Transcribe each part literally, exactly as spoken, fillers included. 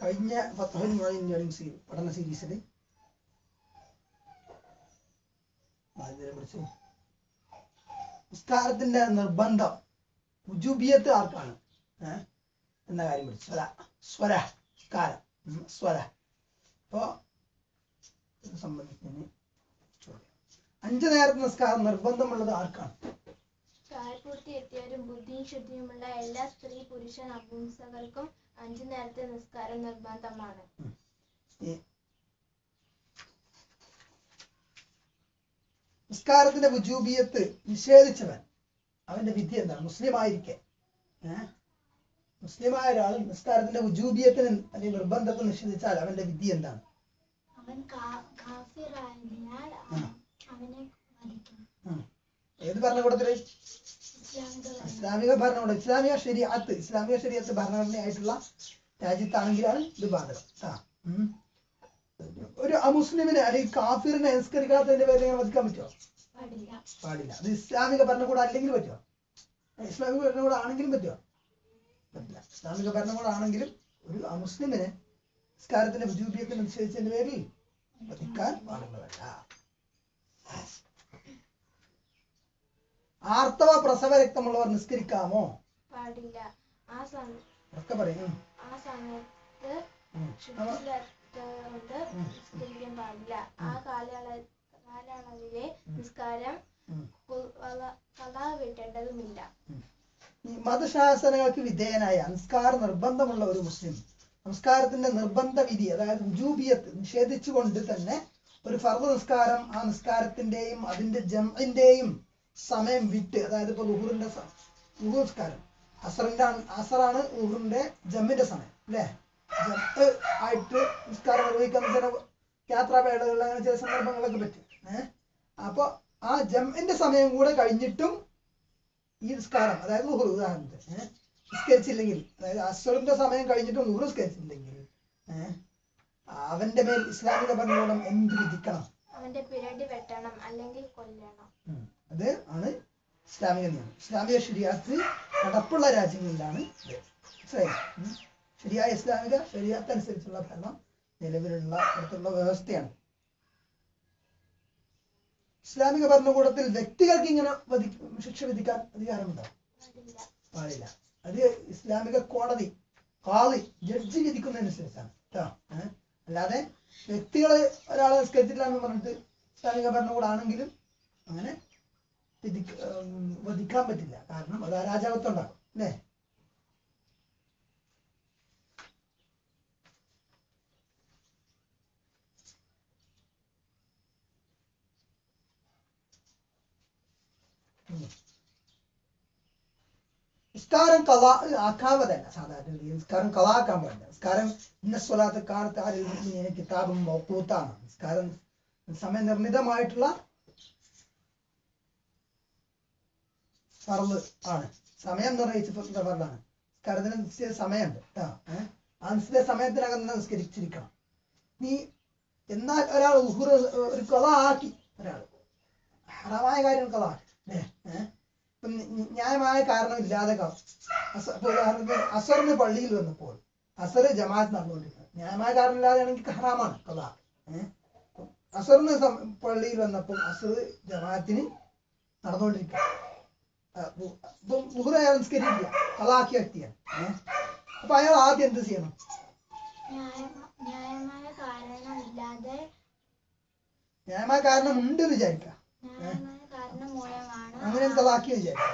കഴിഞ്ഞ ഫത്ഹുൽ Moeen engineering പഠന സീരീസിൽ പഠിച്ചു നിസ്കാരത്തിന്റെ നിർബന്ധം ഉജൂബിയത്ത് ആർക്കാണ് എന്ന കാര്യം പഠിച്ചു. അപ്പോൾ സംബന്ധിച്ച് അഞ്ചു നേരത്തെ നിസ്കാരം നിർബന്ധമുള്ളത് ആർക്കാണ്? പ്രായപൂർത്തിയെത്തിയവരും ബുദ്ധിയും ശുദ്ധിയുമുള്ള എല്ലാ സ്ത്രീ പുരുഷ നപുംസകൾക്കും അഞ്ചു നേരത്തെ നിസ്കാരം നിർബന്ധമാണ്. നിസ്കാരത്തിന്റെ വുജൂബിയത്ത് നിഷേധിച്ചവൻ അവന്റെ വിധി എന്താണ്? മുസ്ലിമായിരിക്കെ മുസ്ലിമായ ഒരാൾ നിസ്കാരത്തിന്റെ വുജൂബിയത്തിന് അല്ലെങ്കിൽ നിർബന്ധത്തെ നിഷേധിച്ചാൽ അവന്റെ വിധി എന്താണ്? അവൻ കാഫിറായതിനാൽ അവനെ വധിക്കും. ഏത് ഭരണകൂടത്തില്? ഇസ്ലാമിക ഭരണകൂടം, ഇസ്ലാമിക ശരീഅത്ത്, ഇസ്ലാമിക ശരീഅത്ത് ഭരണഘടനയായിട്ടുള്ള രാജ്യത്താണെങ്കിലാണ് ഇത് ബാധകം. ഒരു അമുസ്ലിമിനെ അല്ലെങ്കിൽ കാഫിറിനെ നിസ്കരിക്കാത്തതിന്റെ പേരിൽ വധിക്കാൻ പറ്റുമോ? പാടില്ല. അത് ഇസ്ലാമിക ഭരണകൂടം അല്ലെങ്കിൽ പറ്റുമോ? ഇസ്ലാമിക ഭരണകൂടം ആണെങ്കിലും പറ്റുമോ? പറ്റില്ല. ഇസ്ലാമിക ഭരണകൂടം ആണെങ്കിലും ഒരു അമുസ്ലിമിനെ നിസ്കാരത്തിന്റെ വുജൂബിയത്തിന് നിശ്ചയിച്ചതിന്റെ പേരിൽ വധിക്കാൻ പാടുള്ളതല്ല. ആർത്തവ പ്രസവ രക്തമുള്ളവർ നിസ്കരിക്കാമോ? പാടില്ല. ആ സമയത്ത് നിസ്കരിക്കാൻ പാടില്ല. ആ കാലയളവിലെ നിസ്കാരം വിടേണ്ടതുമില്ല. മതശാസനങ്ങൾക്ക് വിധേയനായ സംസ്കാര നിർബന്ധമുള്ള ഒരു മുസ്ലിം സംസ്കാരത്തിന്റെ നിർബന്ധ വിധി അതായത് ഉജൂബിയത്ത് നിഷേധിച്ചുകൊണ്ട് തന്നെ ഒരു ഫർദ് നിസ്കാരം ആ നിസ്കാരത്തിന്റെയും അതിന്റെ ജംഇന്റെയും സമയം വിട്ട്, അതായത് ഇപ്പൊ ളുഹുറിന്റെ ളുഹുർ നിസ്കാരം അസറിന്റെ അസറാണ് ളുഹുറിന്റെ ജമ്മിന്റെ സമയം അല്ലേ, ജം ആയിട്ട് നിസ്കാരം നിർവഹിക്കുന്ന ചില യാത്രാവേളകളിൽ അങ്ങനെ ചില സന്ദർഭങ്ങളൊക്കെ പറ്റും. ഏഹ് അപ്പൊ ആ ജമ്മിന്റെ സമയം കൂടെ കഴിഞ്ഞിട്ടും ഈ നിസ്കാരം അതായത് ളുഹുർ ഉദാഹരണത്തിന് ഏഹ് നിസ്കരിച്ചില്ലെങ്കിൽ, അതായത് അസറിന്റെ സമയം കഴിഞ്ഞിട്ടും ളുഹുർ നിസ്കരിച്ചില്ലെങ്കിൽ ഏഹ് അവന്റെ മേൽ ഇസ്ലാമിക ഭരണകൂടം എന്ത് വിധിക്കണം? അവന്റെ പിരടി വെട്ടണം അല്ലെങ്കിൽ കൊല്ലണം. അത് ആണ് ഇസ്ലാമിക നിയമം. ഇസ്ലാമിക ശരീഅത്ത് നടപ്പുള്ള രാജ്യങ്ങളിലാണ് ശരിയായ ഇസ്ലാമിക ശരീഅത്ത് അനുസരിച്ചുള്ള ഭരണം നിലവിലുള്ള അടുത്തുള്ള വ്യവസ്ഥയാണ്. ഇസ്ലാമിക ഭരണകൂടത്തിൽ വ്യക്തികൾക്ക് ഇങ്ങനെ ശിക്ഷ വിധിക്കാൻ അധികാരമുണ്ടോ? പാടില്ല. അത് ഇസ്ലാമിക കോടതി ഖാളി ജഡ്ജി വിധിക്കുന്നതനുസരിച്ചാണ് കേട്ടോ. അല്ലാതെ വ്യക്തികളെ ഒരാളെ നിസ്കരിച്ചിട്ടില്ല എന്ന് പറഞ്ഞിട്ട് ഇസ്ലാമിക ഭരണകൂടാണെങ്കിലും അങ്ങനെ വധിക്കാൻ പറ്റില്ല. കാരണം അത് അരാജകത്വം ഉണ്ടാകും അല്ലേ. നിസ്കാരം കലാ ആക്കാൻ പറ്റില്ല. സാധാരണ നിസ്കാരം കലാക്കാൻ പറ്റില്ല. നിസ്കാരം ഇന്ന സ്വലാത്ത് കാലത്ത് കിതാബും മൗഖൂത്താണ്. നിസ്കാരം സമയനിർണിതമായിട്ടുള്ള ഫർള് ആണ്, സമയം നിർണയിച്ച ഫർളാണ്. നിസ്കാരത്തിന് നിശ്ചിത സമയമുണ്ട് കേട്ടോ. ഏഹ് ആ നിശ്ചിത സമയത്തിനകം തന്നെ നിസ്കരിച്ചിരിക്കണം നീ. എന്നാൽ ഒരാൾ ളുഹുർ ഒരു ഖളാ ആക്കി, ഒരാൾ ഹറാമായ കാര്യം ഖളാ ആക്കി അല്ലേ, ഏഹ് ന്യായമായ കാരണമില്ലാതെ ഉദാഹരണത്തിന് അസറിന് പള്ളിയിൽ വന്നപ്പോൾ അസറ് ജമാഅത്ത് നടന്നുകൊണ്ടിരുന്നത് ന്യായമായ കാരണമില്ലാതെ ആണെങ്കിൽ ഹറാമാണ് ഖളാ. ഏഹ് അസറിന് പള്ളിയിൽ വന്നപ്പോൾ അസറ് ജമാഅത്തിന് നടന്നുകൊണ്ടിരിക്കുക അയാൾ നിസ്കരിക്കില്ല, ഖളാക്കിയ വ്യക്തിയാണ്. ഏഹ് അപ്പൊ അയാൾ ആദ്യം എന്ത് ചെയ്യണം? ന്യായമായ കാരണമില്ലാതെ ന്യായമായ കാരണം ഉണ്ട് എന്ന് വിചാരിക്കുക, അങ്ങനെ ഖളാക്കി വിചാരിക്കുക.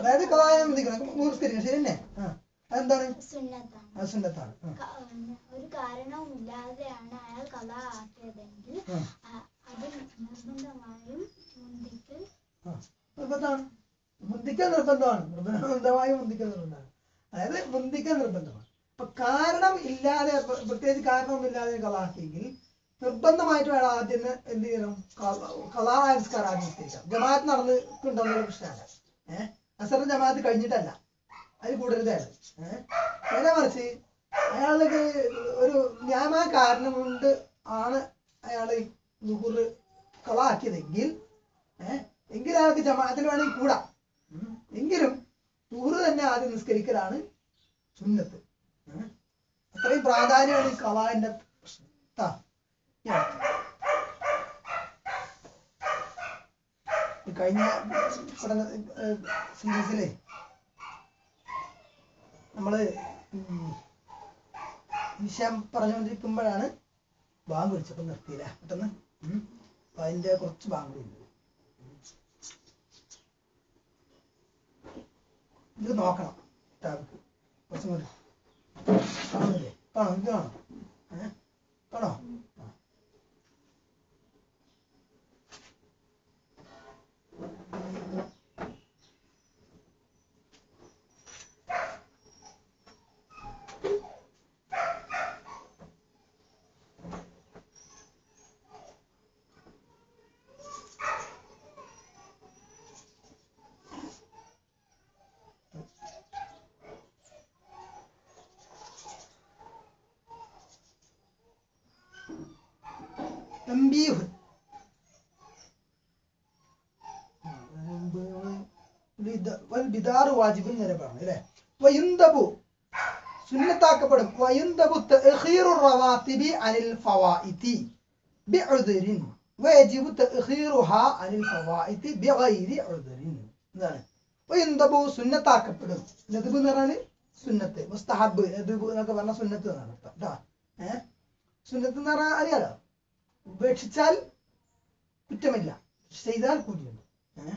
അതായത് ഖളായ നിസ്കരിക്കണം ശരി തന്നെ. ആ അതെന്താണ്? സുന്നത്താണ്. ഒരു കാരണവുമില്ലാതെയാണ് അയാൾ ഖളാ ആക്കിയതെങ്കിൽ അത് നിർബന്ധമായും നിർബന്ധമാണ്. മുന്തിക്കൽ നിർബന്ധമാണ്, നിർബന്ധമായും മുന്തിക്കൽ നിർബന്ധമാണ്. അതായത് മുന്തിക്കൽ നിർബന്ധമാണ്. അപ്പൊ കാരണം ഇല്ലാതെ പ്രത്യേകിച്ച് കാരണവുമില്ലാതെ ഖളാ ആക്കിയെങ്കിൽ നിർബന്ധമായിട്ട് വേണം ആദ്യം എന്ത് ചെയ്യണം? ഖളാ നിസ്കാരം ആദ്യം നിസ്കരിക്കാം. ജമാഅത്ത് നടന്നിട്ടുണ്ടെന്നുള്ള പ്രശ്നമല്ല. ഏഹ് അസർ ജമാഅത്ത് കഴിഞ്ഞിട്ടല്ല, അത് കൂടരുതാണ്. ഏഹ് നേരെ മറിച്ച് അയാൾക്ക് ഒരു ന്യായമായ കാരണമുണ്ട് ആണ് അയാൾ ളുഹുർ हाकियत जमाअत कूड़ा ते आदमी निस्करण सुन्नत अत्र प्राधान्य कला प्रश्न विषय पर बांग विचप निर्ती कुछ बांग नोक അറിയാലോ ഉപേക്ഷിച്ചാൽ കുറ്റമില്ല, ചെയ്താൽ കൂലിയുണ്ട്. ഏഹ്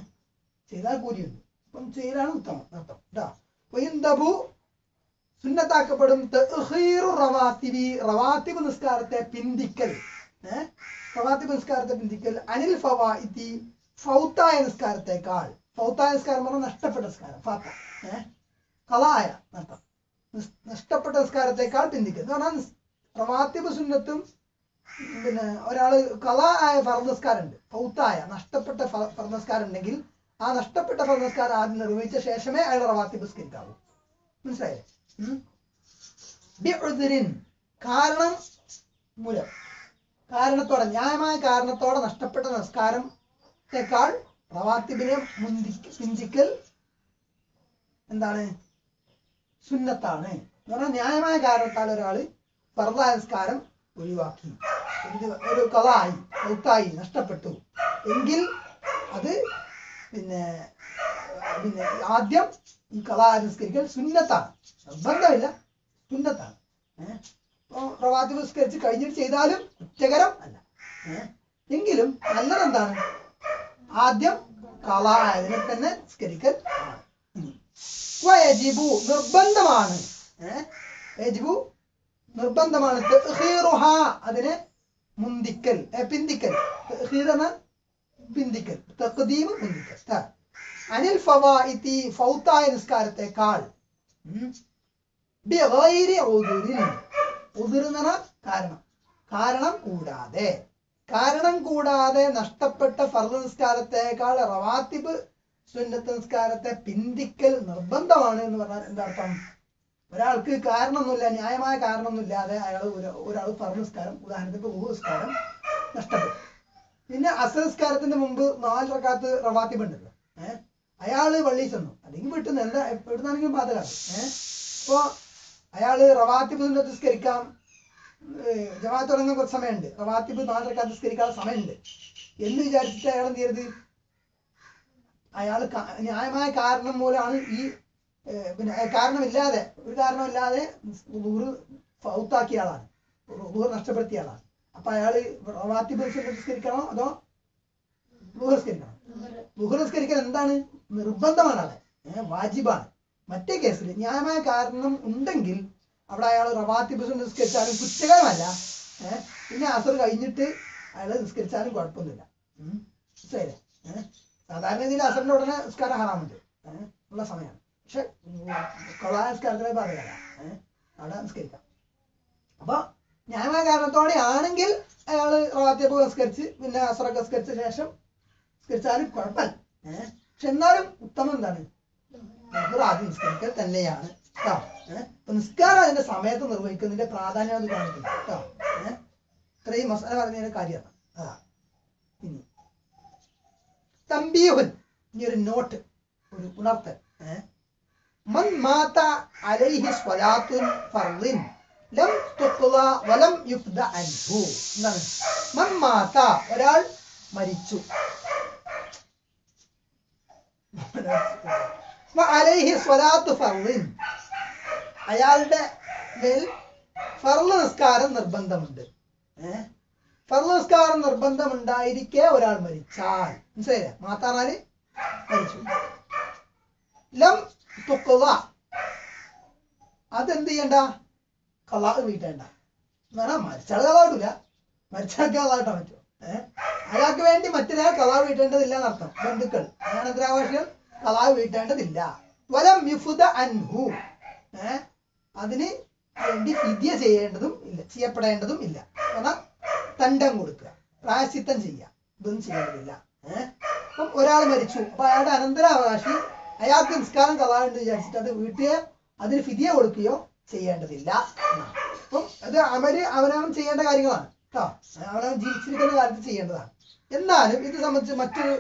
ചെയ്താൽ കൂലിയുണ്ട്. അപ്പം ചെയ്യലാണ് ഉത്തമം അർത്ഥം കേട്ടോ. വയന്തബു സുന്നത്താക്കപ്പെടും തഖീറു റവാതിബി റവാതിബ് നിസ്കാരത്തെ പിന്തിക്കൽ ഏഹ് റവാതിബ് നിസ്കാരത്തെ പിന്തിക്കൽ അനിൽ ഫവാഇതി ഫൗതായ നിസ്കാരത്തേക്കാൾ. ഫൗതായ നിസ്കാരം പറഞ്ഞാൽ നഷ്ടപ്പെട്ട നിസ്കാരം ഫാത്ത ഏഹ് ഖലായ അർത്ഥം നഷ്ടപ്പെട്ട നിസ്കാരത്തേക്കാൾ പിന്തിക്കൽ എന്ന് പറഞ്ഞാൽ റവാതിബ് സുന്നത്തും പിന്നെ ഒരാള് കളാ ആയ ഫർദ് നിസ്കാരമുണ്ട് ഫൗത്തായ നഷ്ടപ്പെട്ട ഫർദ് നിസ്കാരം ഉണ്ടെങ്കിൽ ആ നഷ്ടപ്പെട്ട ഫർദ് നിസ്കാരം ആദ്യം നിർവഹിച്ച ശേഷമേ അയാൾ റവാത്തിബ് നിസ്കരിക്കാവൂ. മനസ്സിലായില്ലേ? ബിഉദ്രിൻ കാരണം മൂലം കാരണത്തോടെ ന്യായമായ കാരണത്തോടെ നഷ്ടപ്പെട്ട നിസ്കാരത്തെക്കാൾ റവാത്തിബിനെ പിന്തിക്കൽ എന്താണ് സുന്നത്താണ് എന്ന് പറഞ്ഞാൽ ന്യായമായ കാരണത്താൽ ഒരാൾ ഫർദായ നിസ്കാരം ഒഴിവാക്കി ഒരു കളായി ഔത്തായി നഷ്ടപ്പെട്ടു എങ്കിൽ അത് പിന്നെ പിന്നെ ആദ്യം ഈ കളാ നിസ്കരിക്കൽ സുന്നത്താണ്, നിർബന്ധമില്ല സുന്നത്താണ്. ഏഹ് അപ്പോൾ റവാത്തിബ് നിസ്കരിച്ച് കഴിഞ്ഞിട്ട് ചെയ്താലും കുറ്റകരം അല്ല. ഏഹ് എങ്കിലും നല്ലതെന്താണ്? ആദ്യം കളാ അതിനെ തന്നെ നിസ്കരിക്കൽ ആണ്. വയജിബു നിർബന്ധമാണ്. ഏഹ് വയജിബു നിർബന്ധമാണ് അതിനെ മുന്തിക്കൽ പിന്തിക്കൽ പിന്തിക്കൽ അനിൽ ഫവാഇതി ഫൗതായ നിസ്കാരത്തെക്കാൾ ബിഗൈരി ഉദുരിൻ ഉദുരിന കാരണം കാരണം കൂടാതെ കാരണം കൂടാതെ നഷ്ടപ്പെട്ട ഫർദ് നിസ്കാരത്തെക്കാൾ റവാത്തിബ് സുന്നത്ത് നിസ്കാരത്തെ പിന്തിക്കൽ നിർബന്ധമാണ് എന്ന് പറഞ്ഞാൽ എന്താ അർത്ഥം? ഒരാൾക്ക് കാരണമൊന്നുമില്ല, ന്യായമായ കാരണമൊന്നുമില്ലാതെ അയാൾ ഒരാൾ ഫർദ് നിസ്കാരം ഉദാഹരണത്തിന് വുളു നിസ്കാരം നഷ്ടപ്പെട്ടു. പിന്നെ അസ്ർ നിസ്കാരത്തിന്റെ മുമ്പ് നാല് റക്അത്ത് റവാത്തിബ് ഉണ്ടല്ലോ. ഏഹ് അയാള് പള്ളിയിൽ ചെന്നു അല്ലെങ്കിൽ വീട്ടിൽ നിന്ന് എന്താ എവിടുന്നാണെങ്കിലും പാതകാണ്. ഏഹ് അപ്പോ അയാള് റവാത്തിബ് നിസ്കരിക്കാം, ജമാഅത്ത് തുടങ്ങാൻ കുറച്ച് സമയമുണ്ട്, റവാത്തിബ് നാല് റക്അത്ത് നിസ്കരിക്കാനുള്ള സമയമുണ്ട് എന്ന് വിചാരിച്ചിട്ട് അയാൾ എന്ത് ചെയ്യരുത്? അയാൾ ന്യായമായ കാരണം മൂലമാണ് ഈ പിന്നെ കാരണമില്ലാതെ ഒരു കാരണമില്ലാതെ ളുഹൂർ ഫൗത്താക്കിയ ആളാണ്, ളുഹൂർ നഷ്ടപ്പെടുത്തിയ ആളാണ്. അപ്പൊ അയാള് റവാത്തിബ് നിസ്കരിക്കണോ അതോ ളുഹൂർ നിസ്കരിക്കണോ? ളുഹൂർ നിസ്കരിക്കാൻ എന്താണ് നിർബന്ധമാണ്, അവിടെ വാജിബാണ്. മറ്റേ കേസിൽ ന്യായമായ കാരണം ഉണ്ടെങ്കിൽ അവിടെ അയാൾ റവാത്തിബ് നിസ്കരിച്ചാലും കുറ്റകരമല്ല. ഏഹ് പിന്നെ അസർ കഴിഞ്ഞിട്ട് അയാൾ നിസ്കരിച്ചാലും കുഴപ്പമൊന്നുമില്ല. മനസ്സിലായില്ലേ? ഏഹ് സാധാരണ രീതിയിൽ അസറിന്റെ ഉടനെ നിസ്കാരം ഹറാമുണ്ട് ഉള്ള സമയമാണ്, പക്ഷെ കളായ നിസ്കാരത്തിലെ പറയുക ഏഹ് അവിടെ നിസ്കരിക്കാം. അപ്പൊ ന്യായമായ കാരണത്തോടെ ആണെങ്കിൽ അയാള് റവാത്തിബ് നിസ്കരിച്ച് പിന്നെ അസറൊക്കെ നിസ്കരിച്ച ശേഷം നിസ്കരിച്ചാലും കുഴപ്പമില്ല. ഏഹ് പക്ഷെ എന്നാലും ഉത്തമം എന്താണ്? ആദ്യം നിസ്കരിക്കൽ തന്നെയാണ് കേട്ടോ. ഏഹ് അപ്പൊ നിസ്കാരം അതിന്റെ സമയത്ത് നിർവഹിക്കുന്നതിന്റെ പ്രാധാന്യം അത് കാണിക്കുന്നു കേട്ടോ. ഏഹ് ഇത്രയും മസാല പറഞ്ഞതിന്റെ കാര്യമാണ്. ആ ഇനി തംബീഹുൻ ഇനി ഒരു നോട്ട് ഒരു ഉണർത്തൽ മൻ മാത അലൈഹി സ്വലാത്തുൻ ഫർളിൻ ലം തുഖ്ള വലം യുഫ്ദ അൻഹു എന്നാണ്. മൻ മാത ഒരാൾ മരിച്ചു അലൈഹി സ്വലാത്തു ഫർളിൻ അയാളുടെ മേൽ ഫർള് നിസ്കാരം നിർബന്ധമുണ്ട്. ഏഹ് ഫർള് നിസ്കാരം നിർബന്ധമുണ്ടായിരിക്കെ ഒരാൾ മരിച്ചാൽ മനസ്സിലായില്ലേ മാത്താറാല് മരിച്ചു ലം തുഖ്ള അതെന്ത് ചെയ്യണ്ട കള്ളാ വീട്ടേണ്ട എന്ന് പറഞ്ഞാൽ മരിച്ചാൽ കളാവിടില്ല മരിച്ചാൾക്ക് കളാട്ടാൻ പറ്റുമോ? ഏഹ് അയാൾക്ക് വേണ്ടി മറ്റൊരാൾ കളാവ് വീട്ടേണ്ടതില്ല എന്നർത്ഥം. ബന്ധുക്കൾ അങ്ങനെ എന്തരാവശ്യം കളാവ് വീട്ടേണ്ടതില്ല. വലം യുഫ്ദ അൻഹു ഏഹ് അതിന് വേണ്ടി ഫിദ്യ ചെയ്യേണ്ടതും ഇല്ല ചെയ്യപ്പെടേണ്ടതും ഇല്ല. കാരണം തണ്ടം കൊടുക്കുക പ്രായശ്ചിത്തം ചെയ്യുക ഇതൊന്നും ചെയ്യേണ്ടതില്ല. ഏഹ് അപ്പം ഒരാൾ മരിച്ചു അപ്പൊ അയാളുടെ അനന്തരാവകാശി അയാൾക്ക് നിസ്കാരം കളാണ്ട് വിചാരിച്ചിട്ട് അത് വീട്ടുകയോ അതിന് ഫിദ്യ കൊടുക്കുകയോ ചെയ്യേണ്ടതില്ല എന്നാണ്. അപ്പം അത് അവര് അവനവൻ ചെയ്യേണ്ട കാര്യങ്ങളാണ് കേട്ടോ. അവനവൻ ജീവിച്ചിരിക്കുന്ന കാര്യത്തിൽ ചെയ്യേണ്ടതാണ്. എന്നാലും ഇത് സംബന്ധിച്ച് മറ്റൊരു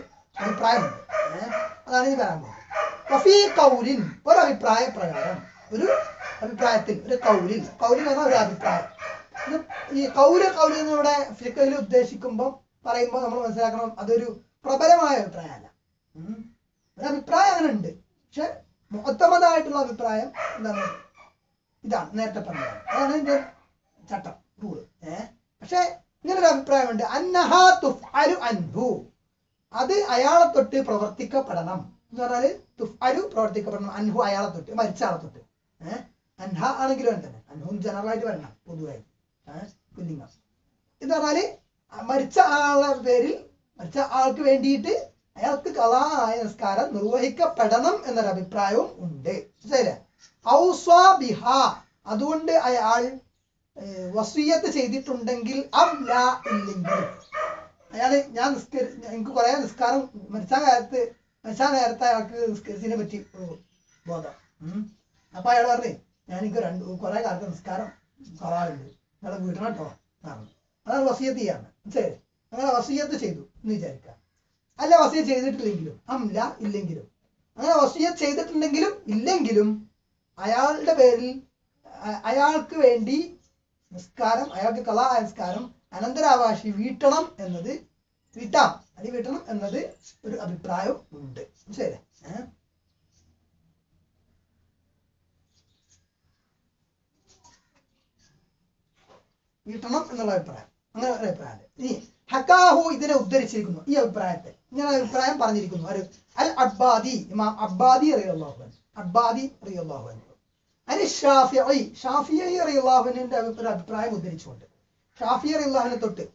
അഭിപ്രായമുണ്ട്. ഏഹ് അതാണ് ഇത് പറയാൻ പോകുന്നത്. വഫീ ഖൗലിൻ ഒരഭിപ്രായ പ്രകാരം ഒരു അഭിപ്രായത്തിൽ ഒരു കൗലിൽ കൗലിൽ എന്ന ഒരു അഭിപ്രായം ഈ കൗല് കൗലി എന്നിവിടെ ഫിഖഹിൽ ഉദ്ദേശിക്കുമ്പോൾ പറയുമ്പോൾ നമ്മൾ മനസ്സിലാക്കണം അതൊരു പ്രബലമായ അഭിപ്രായമല്ല. ഒരു അഭിപ്രായം അങ്ങനെ ഉണ്ട്. പക്ഷെ മുഅ്തമദായിട്ടുള്ള അഭിപ്രായം എന്താണ് ഇതാണ് നേരത്തെ പറഞ്ഞത്. അതാണ് ഇതിന്റെ ചട്ടം റൂള്. ഏഹ് പക്ഷെ ഇങ്ങനൊരു അഭിപ്രായമുണ്ട് അന്നഹാ തുഫ്അലു അൻഹു അത് അയാളെ തൊട്ട് പ്രവർത്തിക്കപ്പെടണം എന്ന് പറഞ്ഞാല് തുഫ്അലു പ്രവർത്തിക്കപ്പെടണം അൻഹു അയാളെ തൊട്ട് മരിച്ച ആളെ തൊട്ട്. ഏഹ് അൻഹ ആണെങ്കിലും അങ്ങനെ തന്നെ അൻഹും ജനറലായിട്ട് വരണം പൊതുവായിട്ട് പുല്ലിംഗം എന്ന് പറഞ്ഞാല് മരിച്ച ആളുടെ പേരിൽ മരിച്ച ആൾക്ക് വേണ്ടിയിട്ട് അയാൾക്ക് ഖളാആയ നിസ്കാരം നിർവഹിക്കപ്പെടണം എന്നൊരു അഭിപ്രായവും ഉണ്ട്. ശരി ഔസ്വാ ബിഹാ അതുകൊണ്ട് അയാൾ വസിയ്യത്ത് ചെയ്തിട്ടുണ്ടെങ്കിൽ അംല ഇല്ലെങ്കിൽ അയാള് ഞാൻ നിസ്കരി എനിക്ക് കുറെ നിസ്കാരം മരിച്ച കാലത്ത് മരിച്ച നേരത്തെ അയാൾക്ക് നിസ്കരിച്ചതിനെ പറ്റി ബോധം അപ്പൊ അയാൾ പറഞ്ഞേ ഞാൻ എനിക്ക് രണ്ട് കുറെ കാലത്ത് നിസ്കാരം ഖളാഉണ്ട് നിങ്ങളെ വീട്ടണം കേട്ടോ എന്നാണ്. അതാണ് വസിയ്യത്ത് ചെയ്യാണ്. ശരി അങ്ങനെ വസിയ്യത്ത് ചെയ്തു എന്ന് വിചാരിക്കാം. അല്ല വസിയ്യത്ത് ചെയ്തിട്ടില്ലെങ്കിലും അംല ഇല്ലെങ്കിലും അങ്ങനെ വസിയ്യത്ത് ചെയ്തിട്ടുണ്ടെങ്കിലും ഇല്ലെങ്കിലും അയാളുടെ പേരിൽ അയാൾക്ക് വേണ്ടി നിസ്കാരം അയാൾക്ക് ഖളാ നിസ്കാരം അനന്തരാവകാശി വീട്ടണം എന്നത് വീട്ടാം അത് വീട്ടണം എന്നത് ഒരു അഭിപ്രായം ഉണ്ട്. ശരി ഏഹ് വീട്ടണം എന്നുള്ള അഭിപ്രായം അങ്ങനെ ഒരു അഭിപ്രായം ഇനി ഹക്കാഹു ഇതിനെ ഉദ്ധരിച്ചിരിക്കുന്നു ഈ അഭിപ്രായത്തെ ഇങ്ങനെ അഭിപ്രായം പറഞ്ഞിരിക്കുന്നു ഒരു അൽ അബ്ബാദി ഇമാം അബ്ബാദി റളിയല്ലാഹു അൻഹു അബ്ബാദി റളിയല്ലാഹു അൻഹു അനി ഷാഫിഈ ഷാഫിഈ റളിയല്ലാഹു അൻഹുവിന്റെ ഒരു അഭിപ്രായം ഉദ്ധരിച്ചുകൊണ്ട് ഷാഫിഈ റളിയല്ലാഹു അൻഹു തൊട്ട്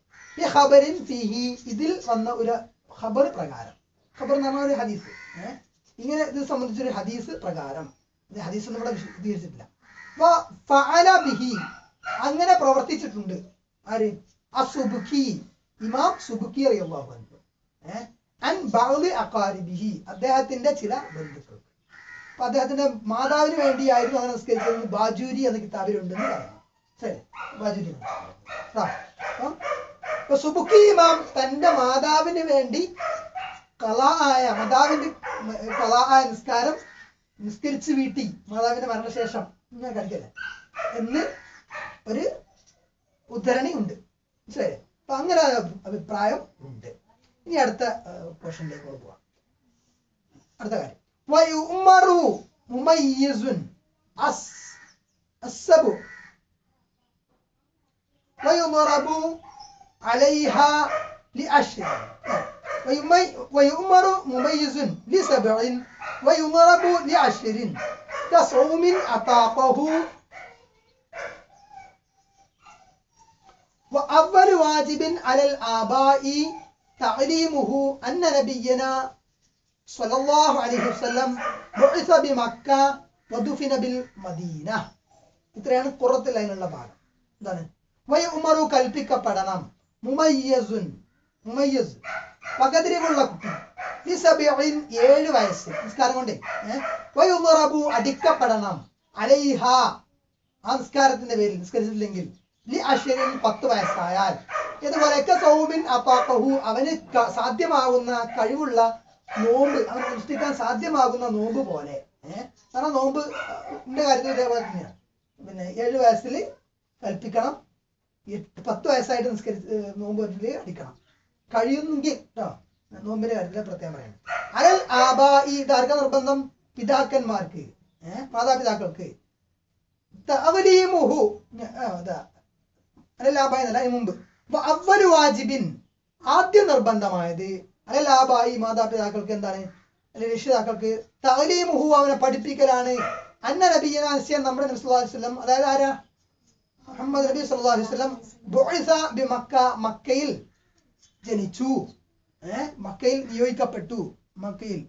ഈ ഖബറിൻ ഫീഹി ഇതിൽ വന്ന ഒരു ഖബർ പ്രകാരം ഖബർ എന്ന് പറഞ്ഞ ഒരു ഹദീസ് ഏഹ് ഇങ്ങനെ ഇത് സംബന്ധിച്ചൊരു ഹദീസ് പ്രകാരം ഇത് ഹദീസ് ഒന്നും ഇവിടെ വിശദീകരിച്ചിട്ടില്ല വ ഫഅല ബിഹി അങ്ങനെ പ്രവർത്തിച്ചിട്ടുണ്ട് ആര് അസുബുഖി ഇമാം സുബുഖി റളിയല്ലാഹു അൻഹു ഏഹ് അൻ ബഅദി അഖാരിബിഹി അദ്ദേഹത്തിന്റെ ചില ബന്ധുക്കൾ അപ്പൊ അദ്ദേഹത്തിന്റെ മാതാവിന് വേണ്ടിയായിരുന്നു അങ്ങനെ നിസ്കരിച്ചത് ബാജൂരി എന്ന കിതാബിലുണ്ടെന്ന് പറയുന്നു. ശരി ബാജൂരി അപ്പൊ സുബുഖി ഇമാം തന്റെ മാതാവിന് വേണ്ടി ഖളാആയ മാതാവിന്റെ ഖളാആയ നിസ്കാരം നിസ്കരിച്ച് വീട്ടി മാതാവിന്റെ മരണശേഷം ഞാൻ കഴിക്കല്ലേ എന്ന് ഒരു ഉദ്ധരണിയുണ്ട്. ശരി അപ്പൊ അങ്ങനെ അഭിപ്രായം ഉണ്ട്. ഇനി അടുത്ത ക്വസ്റ്റനിലേക്ക് പോവാം. അടുത്ത കാര്യം وأول واجب على الآباء تعليمه أن نبينا صلى الله عليه وسلم بعث بمكة ودفن بالمدينة. ഇത്രയാണ് കുറത്ത് ലൈനുള്ള ഭാഗം. എന്താണ് വയുമറു കൽപ്പിക്കപ്പെടണം മുമയ്യസുൻ മുമയ്യസ് പകതിരിവുള്ള കുട്ടി ലിസബിഇൻ ഏഴ് വയസ്സ് നിസ്കാരം കൊണ്ടേ വയുമറബു അടിക്കപ്പെടണം അലൈഹ ആ നിസ്കാരത്തിന്റെ പേരിൽ നിസ്കരിച്ചിട്ടില്ലെങ്കിൽ പത്ത് വയസ്സായാൽ ഇതുപോലെയൊക്കെ സൗമിൻ അപ്പാഖഹു അവന് സാധ്യമാകുന്ന കഴിവുള്ള നോമ്പ് അവൻ അനുഷ്ഠിക്കാൻ സാധ്യമാകുന്ന നോമ്പ് പോലെ ഏഹ് കാരണം നോമ്പിന്റെ കാര്യത്തിൽ ഇതേപോലെ തന്നെയാണ്. പിന്നെ ഏഴ് വയസ്സിൽ കൽപ്പിക്കണം, എട്ട് പത്ത് വയസ്സായിട്ട് നിസ്കരി നോമ്പ് വീട്ടിൽ അടിക്കണം കഴിയുന്നെങ്കിൽ കേട്ടോ. നോമ്പിന്റെ കാര്യത്തിൽ പ്രത്യേകം പറയണം. അരൽ ആബാ ഈ ദീർഘ നിർബന്ധം പിതാക്കന്മാർക്ക് ഏഹ് മാതാപിതാക്കൾക്ക് തഅവലീമുഹു അതാ അരൽ ആബാ എന്നല്ല അതിന് മുമ്പ് അവ്വൽ വാജിബിൻ ആദ്യ നിർബന്ധമായത് അല്ലെ ലാഭായി മാതാപിതാക്കൾക്ക് എന്താണ് അല്ലെങ്കിൽ രക്ഷിതാക്കൾക്ക് തഅലീമുഹു അവനെ പഠിപ്പിക്കലാണ്. അന്ന നബിയന അൻസിയ നമ്മുടെ നബി സല്ലല്ലാഹു അലൈഹി വസല്ലം അതായത് ആരാ മുഹമ്മദ് നബി സല്ലല്ലാഹു അലൈഹി വസല്ലം ബുഇസ ബി മക്ക മക്കയിൽ ജനിച്ചു ഏ മക്കയിൽ നിയോഗിക്കപ്പെട്ടു മക്കയിൽ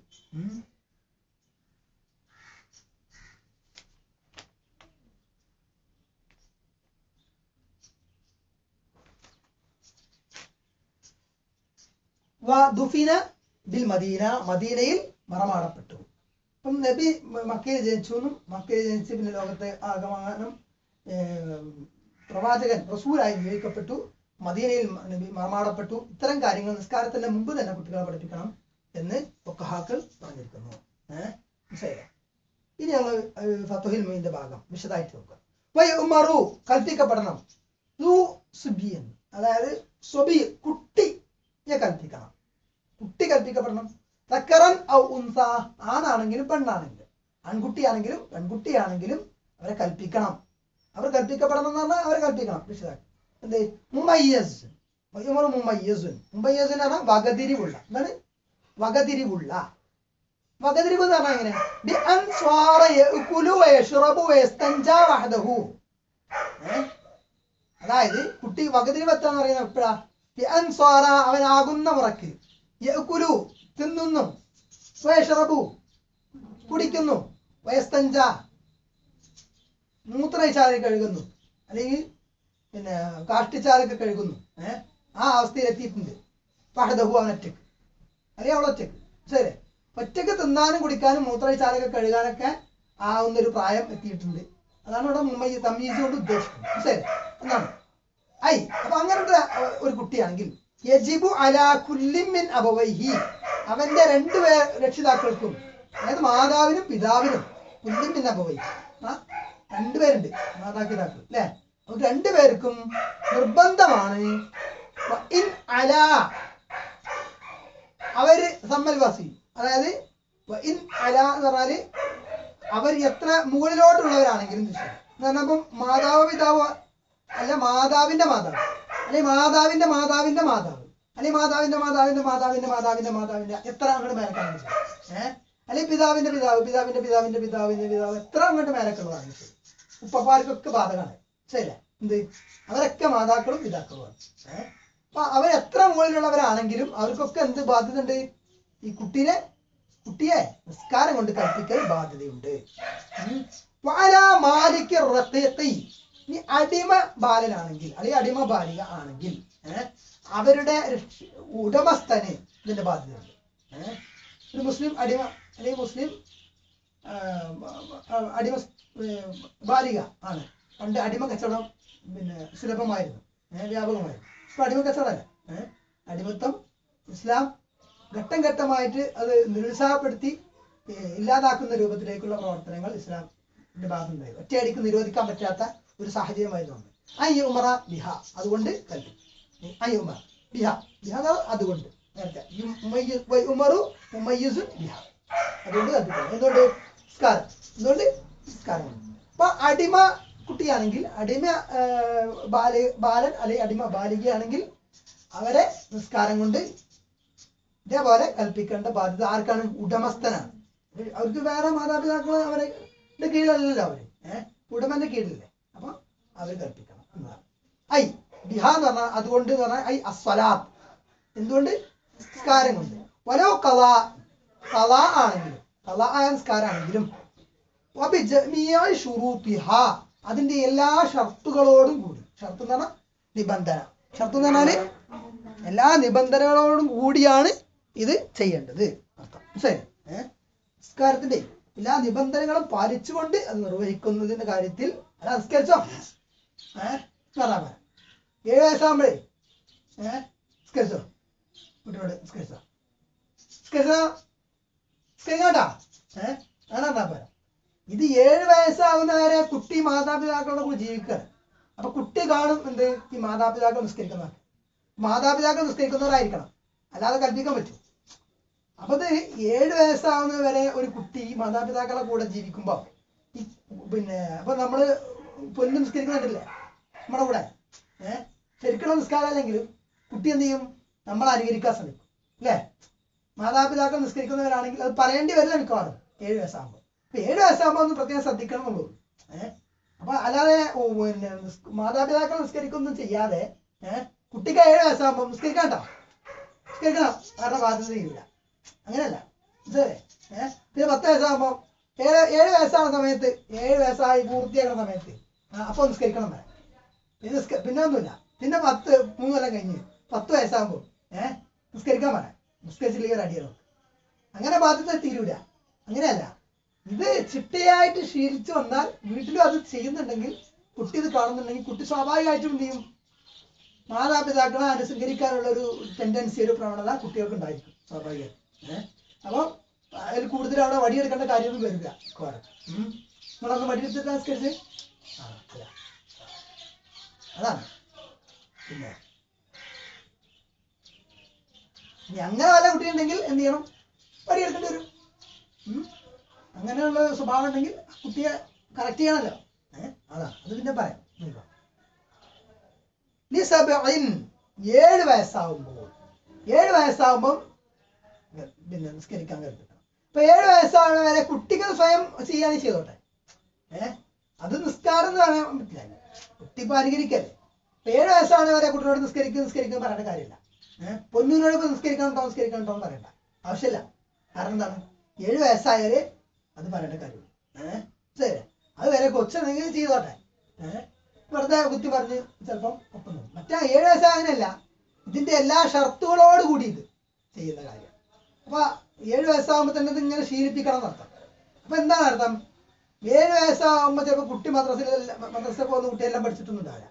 ദുഫിന ബിൽ മദീന മദീനയിൽ മറമാടപ്പെട്ടു. അപ്പം നബി മക്കയിൽ ജനിച്ചു എന്നും മക്കയിൽ ജനിച്ച് പിന്നെ ലോകത്തെ ആഗമനം പ്രവാചകൻ റസൂലായി നിയോഗിക്കപ്പെട്ടു, മദീനയിൽ നബി മറമാടപ്പെട്ടു. ഇത്തരം കാര്യങ്ങൾ നിസ്കാരത്തിന്റെ മുമ്പ് തന്നെ കുട്ടികളെ പഠിപ്പിക്കണം എന്ന് ഫഖഹാക്കൾ പറഞ്ഞിരിക്കുന്നു. ഏഹ് മനസ്സിലായില്ല. ഇനി ഞങ്ങൾ ഫത്ഹുൽ മുഈന്റെ ഭാഗം വിശദമായിട്ട് നോക്കാം. വയഉമറു കൽപ്പിക്കപ്പെടണം അതായത് സ്വബി കുട്ടി കൽപ്പിക്കണം, കുട്ടി കൽപ്പിക്കപ്പെടണം. തക്കറൻ ഔ ഉൻസ ആണാണെങ്കിലും പെണ്ണാണെങ്കിലും ആൺകുട്ടിയാണെങ്കിലും പെൺകുട്ടിയാണെങ്കിലും അവരെ കൽപ്പിക്കണം. അവർ കൽപ്പിക്കപ്പെടണം എന്ന് പറഞ്ഞാൽ അവരെ കൽപ്പിക്കണം. രക്ഷിതാക്കൾ എന്ത് മുമയ്യസ് മുമയ്യസുൻ മുമയ്യസുൻ എന്ന് പറഞ്ഞാൽ വകതിരിവുള്ള, എന്താണ് വകതിരിവുള്ള വകതിരിവ് എന്ന് പറഞ്ഞാൽ എങ്ങനെ ബി അൻ സ്വാറ യഅകുലു വയശ്റബു വയസ്തൻജ വഹദഹു അതായത് കുട്ടി വകതിരിവ് എത്താന്ന് പറയുന്നത് എപ്പോഴാ അവനാകുന്ന മുറക്ക് യഅകുലു തിന്നുന്നു വയശ്റബു കുടിക്കുന്നു വയസ്തൻജ മൂത്രയിച്ചാൽ കഴുകുന്നു അല്ലെങ്കിൽ പിന്നെ കാഷ്ടിച്ചാലൊക്കെ കഴുകുന്നു ഏഹ് ആ അവസ്ഥയിൽ എത്തിയിട്ടുണ്ട്. വഹദഹു അവനൊറ്റക്ക് അല്ലെങ്കിൽ അവളൊറ്റക്ക് ശരി ഒറ്റക്ക് തിന്നാനും കുടിക്കാനും മൂത്രയിച്ചാലൊക്കെ കഴുകാനൊക്കെ ആവുന്ന ഒരു പ്രായം എത്തിയിട്ടുണ്ട്. അതാണ് ഇവിടെ മുംബൈ തമീസ് കൊണ്ട് ഉദ്ദേശിക്കുന്നത്. ശരി എന്നാണ് ഐ അപ്പൊ അങ്ങനത്തെ ഒരു കുട്ടിയാണെങ്കിൽ യജിബു അലാ കുല്ലി മിൻ അബവൈഹി അവന്റെ രണ്ട് രക്ഷിതാക്കൾക്കും അതായത് മാതാവിനും പിതാവിനും കുല്ലി മിൻ അബവൈഹി ആ രണ്ടുപേരുണ്ട് മാതാപിതാക്കൾ അല്ലേ അവർക്ക് രണ്ടുപേർക്കും നിർബന്ധമാണ്. ഇൻ അലാ അവര് സമ്മൽവാസി അതായത് ഇൻ അലാ എന്ന് പറഞ്ഞാല് അവർ എത്ര മുകളിലോട്ടുള്ളവരാണെങ്കിലും എന്ന് പറഞ്ഞപ്പം മാതാവ് പിതാവ് അല്ല മാതാവിന്റെ മാതാവ് അല്ലെ മാതാവിന്റെ മാതാവിന്റെ മാതാവ് അല്ലെ മാതാവിന്റെ മാതാവിന്റെ മാതാവിന്റെ മാതാവിന്റെ മാതാവിന്റെ എത്ര അങ്ങോട്ട് മേലക്കാണ് ഏഹ് അല്ലെ പിതാവിന്റെ പിതാവ് പിതാവിന്റെ പിതാവിന്റെ പിതാവിന്റെ പിതാവ് എത്ര അങ്ങോട്ട് മേലക്കുള്ളതാണ്. ഉപ്പപ്പാർക്കൊക്കെ ബാധകമാണ് ശരിയല്ല എന്ത് അവരൊക്കെ മാതാക്കളും പിതാക്കളുമാണ്. ഏഹ് അപ്പൊ അവരെത്ര മുകളിലുള്ളവരാണെങ്കിലും അവർക്കൊക്കെ എന്ത് ബാധ്യതയുണ്ട് ഈ കുട്ടീനെ കുട്ടിയെ നിസ്കാരം കൊണ്ട് കൽപ്പിക്കാൻ ബാധ്യതയുണ്ട്. ഇനി അടിമ ബാലനാണെങ്കിൽ അല്ലെങ്കിൽ അടിമ ബാലിക ആണെങ്കിൽ ഏഹ് അവരുടെ ഉടമസ്ഥന് ഇതിന്റെ ബാധ്യതയുണ്ട്. ഏഹ് ഒരു മുസ്ലിം അടിമ അല്ലെങ്കിൽ മുസ്ലിം അടിമ ബാലിക ആണ്. പണ്ട് അടിമ കച്ചവടം പിന്നെ സുലഭമായിരുന്നു ഏഹ് വ്യാപകമായിരുന്നു. ഇപ്പൊ അടിമ കച്ചവടമല്ല ഏഹ് അടിമത്വം ഇസ്ലാം ഘട്ടം ഘട്ടമായിട്ട് അത് നിരുത്സാഹപ്പെടുത്തി ഇല്ലാതാക്കുന്ന രൂപത്തിലേക്കുള്ള പ്രവർത്തനങ്ങൾ ഇസ്ലാമിന്റെ ഭാഗത്തുണ്ടായി. ഒറ്റയടിക്ക് നിരോധിക്കാൻ പറ്റാത്ത ഒരു സാഹചര്യമായിരുന്നു. ഐ ഉമറ ബിഹ അതുകൊണ്ട് കൽപ്പിക്കും ഐ ഉമറ ബിഹ ബിഹ അതുകൊണ്ട് നേരത്തെ ഉമറു മുമയ്യസുൻ ബിഹ അതുകൊണ്ട് കൽപ്പിക്കും എന്തുകൊണ്ട് നിസ്കാരം എന്തുകൊണ്ട് നിസ്കാരമുണ്ട്. അപ്പൊ അടിമ കുട്ടിയാണെങ്കിൽ അടിമ ബാല ബാലൻ അല്ലെങ്കിൽ അടിമ ബാലികയാണെങ്കിൽ അവരെ നിസ്കാരം കൊണ്ട് ഇതേപോലെ കൽപ്പിക്കേണ്ട ബാധ്യത ആർക്കാണ് ഉടമസ്ഥനാണ്. അവർക്ക് വേറെ മാതാപിതാക്കൾ അവരെ കീഴിലല്ലല്ലോ അവര് ഏഹ് ഉടമന്റെ കീഴിലല്ലേ അപ്പൊ അവർ കൽപ്പിക്കണം എന്നതാണ്. ഐ ബിഹ എന്ന് പറഞ്ഞാൽ അതുകൊണ്ട് എന്ന് പറഞ്ഞാൽ ഐ അസ്വലാത്ത് എന്തുകൊണ്ട് നിസ്കാരം കൊണ്ട് വലോ കല കല ആണെങ്കിലും കല ആയ നിസ്കാരാണെങ്കിലും അതിന്റെ എല്ലാ ഷർത്തുകളോടും കൂടി ഷർത്ത് എന്ന് പറഞ്ഞാൽ നിബന്ധന ഷർത്ത് എന്ന് പറഞ്ഞാല് എല്ലാ നിബന്ധനകളോടും കൂടിയാണ് ഇത് ചെയ്യേണ്ടത് അർത്ഥം ശരി. ഏഹ് നിസ്കാരത്തിന്റെ എല്ലാ നിബന്ധനകളും പാലിച്ചുകൊണ്ട് അത് നിർവഹിക്കുന്നതിന്റെ കാര്യത്തിൽ അല്ല നിസ്കരിച്ചോ ഏഹ് പറയാൻ പറയാം ഏഴ് വയസ്സാകുമ്പോഴേ ഏഹ് നിസ്കരിച്ചോ കുട്ടിയോട് നിസ്കരിച്ചോ നിസ്കരിച്ചോ अदापर ഇത് ഏഴ് വയസ്സാവുന്ന വരെ കുട്ടി മാതാപിതാക്കളുടെ കൂടെ ജീവിക്കുക. അപ്പോൾ കുട്ടി കാണും എന്ത് ഈ മാതാപിതാക്കൾ നിസ്കരിക്കുന്നതാണ്. മാതാപിതാക്കൾ നിസ്കരിക്കുന്നവരായിരിക്കണം. അല്ലാതെ കൽപ്പിക്കാൻ പറ്റൂ. അപ്പോൾ ഏഴ് വയസ്സാവുന്ന വരെ ഒരു കുട്ടി മാതാപിതാക്കളുടെ കൂടെ ജീവിക്കുമ്പോൾ പിന്നെ അപ്പോൾ നമ്മൾ പൊന്നും നിസ്കരിക്കുന്നില്ല. നമ്മുടെ കൂടെ ഏ ശരിക്കുള്ള നിസ്കാരം അല്ലെങ്കിലും കുട്ടി എന്ത് ചെയ്യും? നമ്മൾ അനുകരിക്കാൻ ശ്രമിക്കും അല്ലേ? മാതാപിതാക്കൾ നിസ്കരിക്കുന്നവരാണെങ്കിൽ അത് പറയേണ്ടി വരില്ല മിക്കവാറും ഏഴ് വയസ്സാകുമ്പോൾ. ഏഴ് വയസ്സാകുമ്പോൾ പ്രത്യേകം ശ്രദ്ധിക്കണം എന്നുള്ളൂ. ഏഹ് അപ്പൊ അല്ലാതെ പിന്നെ മാതാപിതാക്കൾ നിസ്കരിക്കൊന്നും ചെയ്യാതെ ഏഹ് കുട്ടിക്ക് ഏഴ് വയസ്സാകുമ്പോൾ നിസ്കരിക്കണ്ട നിസ്കരിക്കണം കാരണം ബാധ്യത ചെയ്യില്ല അങ്ങനെയല്ല ഇത്. ഏഹ് പിന്നെ പത്ത് വയസ്സാകുമ്പോൾ ഏഴ് ഏഴ് വയസ്സാകുന്ന സമയത്ത് ഏഴ് വയസ്സായി പൂർത്തിയാക്കുന്ന സമയത്ത് അപ്പൊ നിസ്കരിക്കണം വരാം. പിന്നെ നിസ്ക പിന്നെ ഒന്നുമില്ല. പിന്നെ പത്ത് മൂന്ന് കൊല്ലം കഴിഞ്ഞ് പത്ത് വയസ്സാകുമ്പോൾ ഏഹ് നിസ്കരിക്കാൻ വരാം. നിസ്കരിച്ചില്ലെങ്കിൽ അടിയറോ അങ്ങനെ ബാധ്യത തീരൂല. അങ്ങനെയല്ല ഇത് ചിട്ടയായിട്ട് ശീലിച്ചു വന്നാൽ വീട്ടിലും അത് ചെയ്യുന്നുണ്ടെങ്കിൽ കുട്ടി ഇത് കാണുന്നുണ്ടെങ്കിൽ കുട്ടി സ്വാഭാവികമായിട്ടും എന്ത് ചെയ്യും? മാതാപിതാക്കളെ അനുസരിക്കാനുള്ള ഒരു ടെൻഡൻസി ഒരു പ്രവണത കുട്ടികൾക്ക് ഉണ്ടായിരിക്കും സ്വാഭാവികം. ഏഹ് അപ്പം അതിൽ കൂടുതൽ അവിടെ വടിയെടുക്കേണ്ട കാര്യമൊന്നും വരില്ല. നിങ്ങളൊന്ന് വടിയെടുത്തിട്ട് നിസ്കരിച്ച് ആ അല്ല അതാണ്. പിന്നെ അങ്ങനെ വല്ല കുട്ടിയുണ്ടെങ്കിൽ എന്ത് ചെയ്യണം? വടിയെടുക്കേണ്ടി വരും. അങ്ങനെയുള്ള സ്വഭാവം ഉണ്ടെങ്കിൽ കുട്ടിയെ കറക്റ്റ് ചെയ്യണമല്ലോ. ഏഹ് അതാ അത് പിന്നെ പറയാം. ഏഴ് വയസ്സാവുമ്പോൾ ഏഴ് വയസ്സാവുമ്പം പിന്നെ നിസ്കരിക്കാൻ കരുതണം. ഇപ്പൊ ഏഴ് വയസ്സാവുന്ന വരെ കുട്ടിക്ക് സ്വയം ചെയ്യാതെ ചെയ്തോട്ടെ. ഏഹ് അത് നിസ്കാരം എന്ന് പറയാൻ പറ്റില്ല. കുട്ടി ഇപ്പൊ അനുകരിക്കല്ലേ. ഇപ്പൊ ഏഴ് വയസ്സാവുന്ന വരെ കുട്ടിയോട് നിസ്കരിക്കും നിസ്കരിക്കും പറയേണ്ട കാര്യമില്ല. ഏഹ് പൊന്നൂരോട് ഇപ്പൊ നിസ്കരിക്കണോ നിസ്കരിക്കണോ എന്ന് പറയണ്ട ആവശ്യമില്ല. കാരണം എന്താണ്? ഏഴ് വയസ്സായവര് അത് പറയേണ്ട കാര്യമില്ല. ഏഹ് ശരി അത് വരെ കൊച്ചെന്തെങ്കിലും ചെയ്തോട്ടെ. ഏഹ് വെറുതെ കുത്തി പറഞ്ഞ് ചിലപ്പം ഒപ്പം നോക്കും. മറ്റേ ഏഴ് വയസ്സായ അങ്ങനെയല്ല. ഇതിന്റെ എല്ലാ ഷർത്തുകളോട് കൂടി ഇത് ചെയ്യുന്ന കാര്യം. അപ്പൊ ഏഴ് വയസ്സാകുമ്പോൾ തന്നെ ഇത് ഇങ്ങനെ ശീലിപ്പിക്കണം എന്നർത്ഥം. അപ്പൊ എന്താണ് അർത്ഥം? ഏഴ് വയസ്സാകുമ്പോൾ ചിലപ്പോൾ കുട്ടി മദ്രസയിലെല്ലാം മദ്രസയിൽ പോകുന്ന കുട്ടിയെല്ലാം പഠിച്ചിട്ടൊന്നും ഉണ്ടാവില്ല.